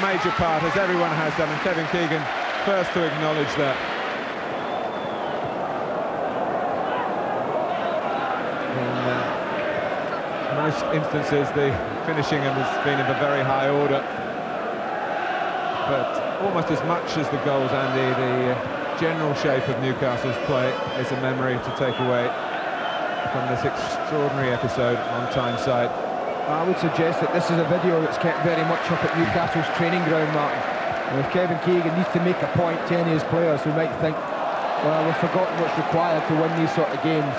major part, as everyone has done, and Kevin Keegan first to acknowledge that. In most instances, the finishing has been of a very high order, but almost as much as the goals, Andy, the general shape of Newcastle's play is a memory to take away from this extraordinary episode on Tyneside. I would suggest that this is a video that's kept very much up at Newcastle's training ground, Martin. And if Kevin Keegan needs to make a point to any of his players who might think, well, we've forgotten what's required to win these sort of games,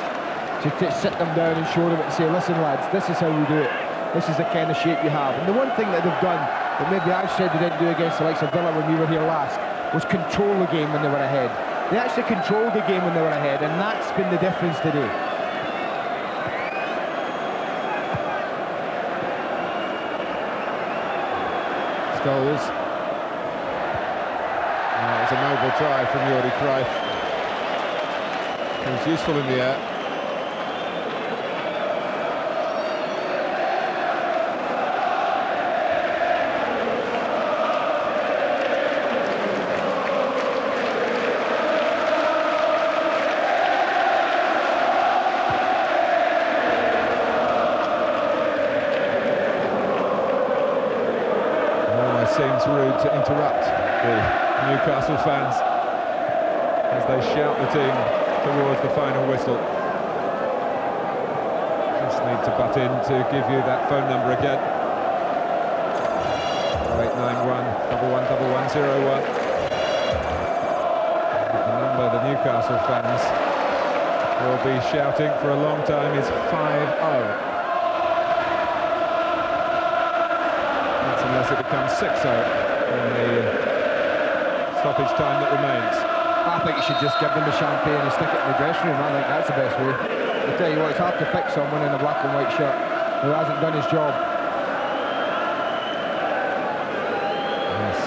to sit them down and show them and say, listen, lads, this is how we do it. This is the kind of shape you have. And the one thing that they've done that maybe I've said they didn't do against the likes of Villa when we were here last was control the game when they were ahead. They actually controlled the game when they were ahead, and that's been the difference today. Goals. a noble try from Jordi Cruyff. He was useful in the air. Seems rude to interrupt the Newcastle fans as they shout the team towards the final whistle. Just need to butt in to give you that phone number again. 0891 111101. The number the Newcastle fans will be shouting for a long time is 50. Unless it becomes 6-0 in the stoppage time that remains. I think you should just give them a champagne and stick it in the dressing room. I think that's the best way. I tell you what, it's hard to pick someone in a black and white shirt who hasn't done his job. Yes,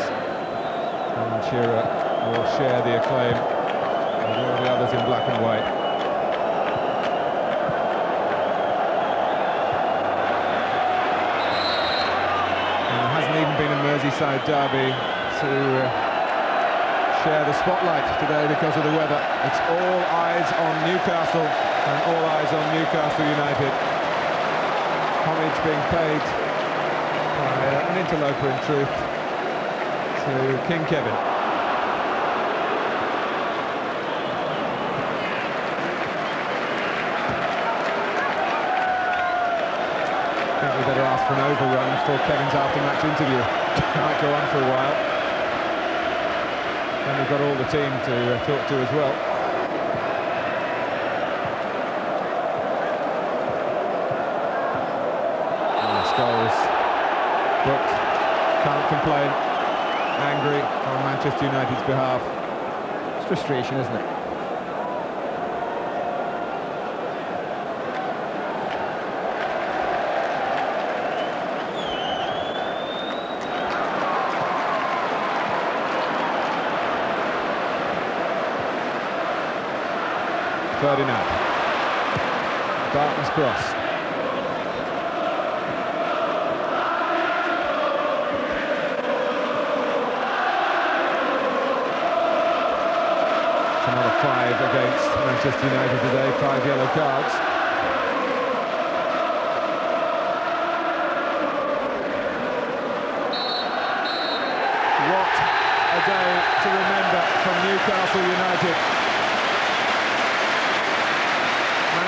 Alan Shearer will share the acclaim with all the others in black and white. Merseyside derby to share the spotlight today because of the weather. It's all eyes on Newcastle and all eyes on Newcastle United. Homage being paid by an interloper in truth to King Kevin. We better ask for an overrun for Kevin's after-match interview. Might go on for a while. And we've got all the team to talk to as well. Nice goals. Booked. Can't complain. Angry on Manchester United's behalf. It's frustration, isn't it? Ferdinand. Barton's cross. It's another 5 against Manchester United today, 5 yellow cards. What a day to remember from Newcastle United.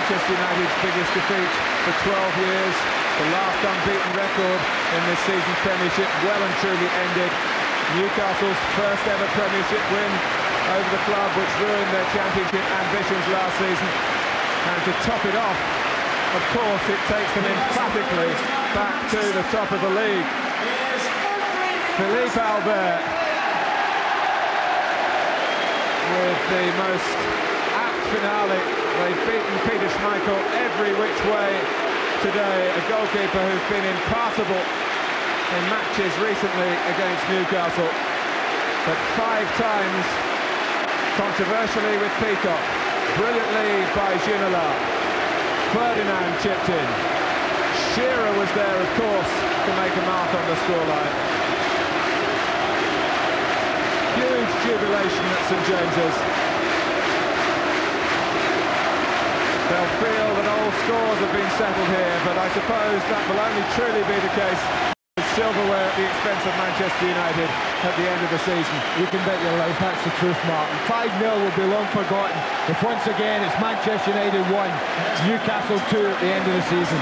Manchester United's biggest defeat for 12 years. The last unbeaten record in this season's Premiership well and truly ended. Newcastle's first ever Premiership win over the club which ruined their championship ambitions last season. And to top it off, of course, it takes them emphatically back to the top of the league. Philippe Albert with the most apt finale. They've beaten Peter Schmeichel every which way today, a goalkeeper who's been impassable in matches recently against Newcastle, but 5 times, controversially with Peacock, brilliantly by Ginola. Ferdinand chipped in. Shearer was there, of course, to make a mark on the scoreline. Huge jubilation at St James's. They'll feel that all scores have been settled here, but I suppose that will only truly be the case with silverware at the expense of Manchester United at the end of the season. You can bet your life that's the truth, Martin. 5-0 will be long forgotten if once again it's Manchester United 1, Newcastle 2 at the end of the season.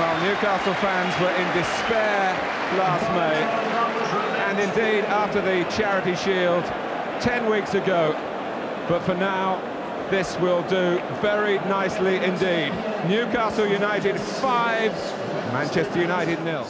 Well, Newcastle fans were in despair last May, and indeed after the Charity Shield 10 weeks ago, but for now, this will do very nicely indeed. Newcastle United 5, Manchester United 0.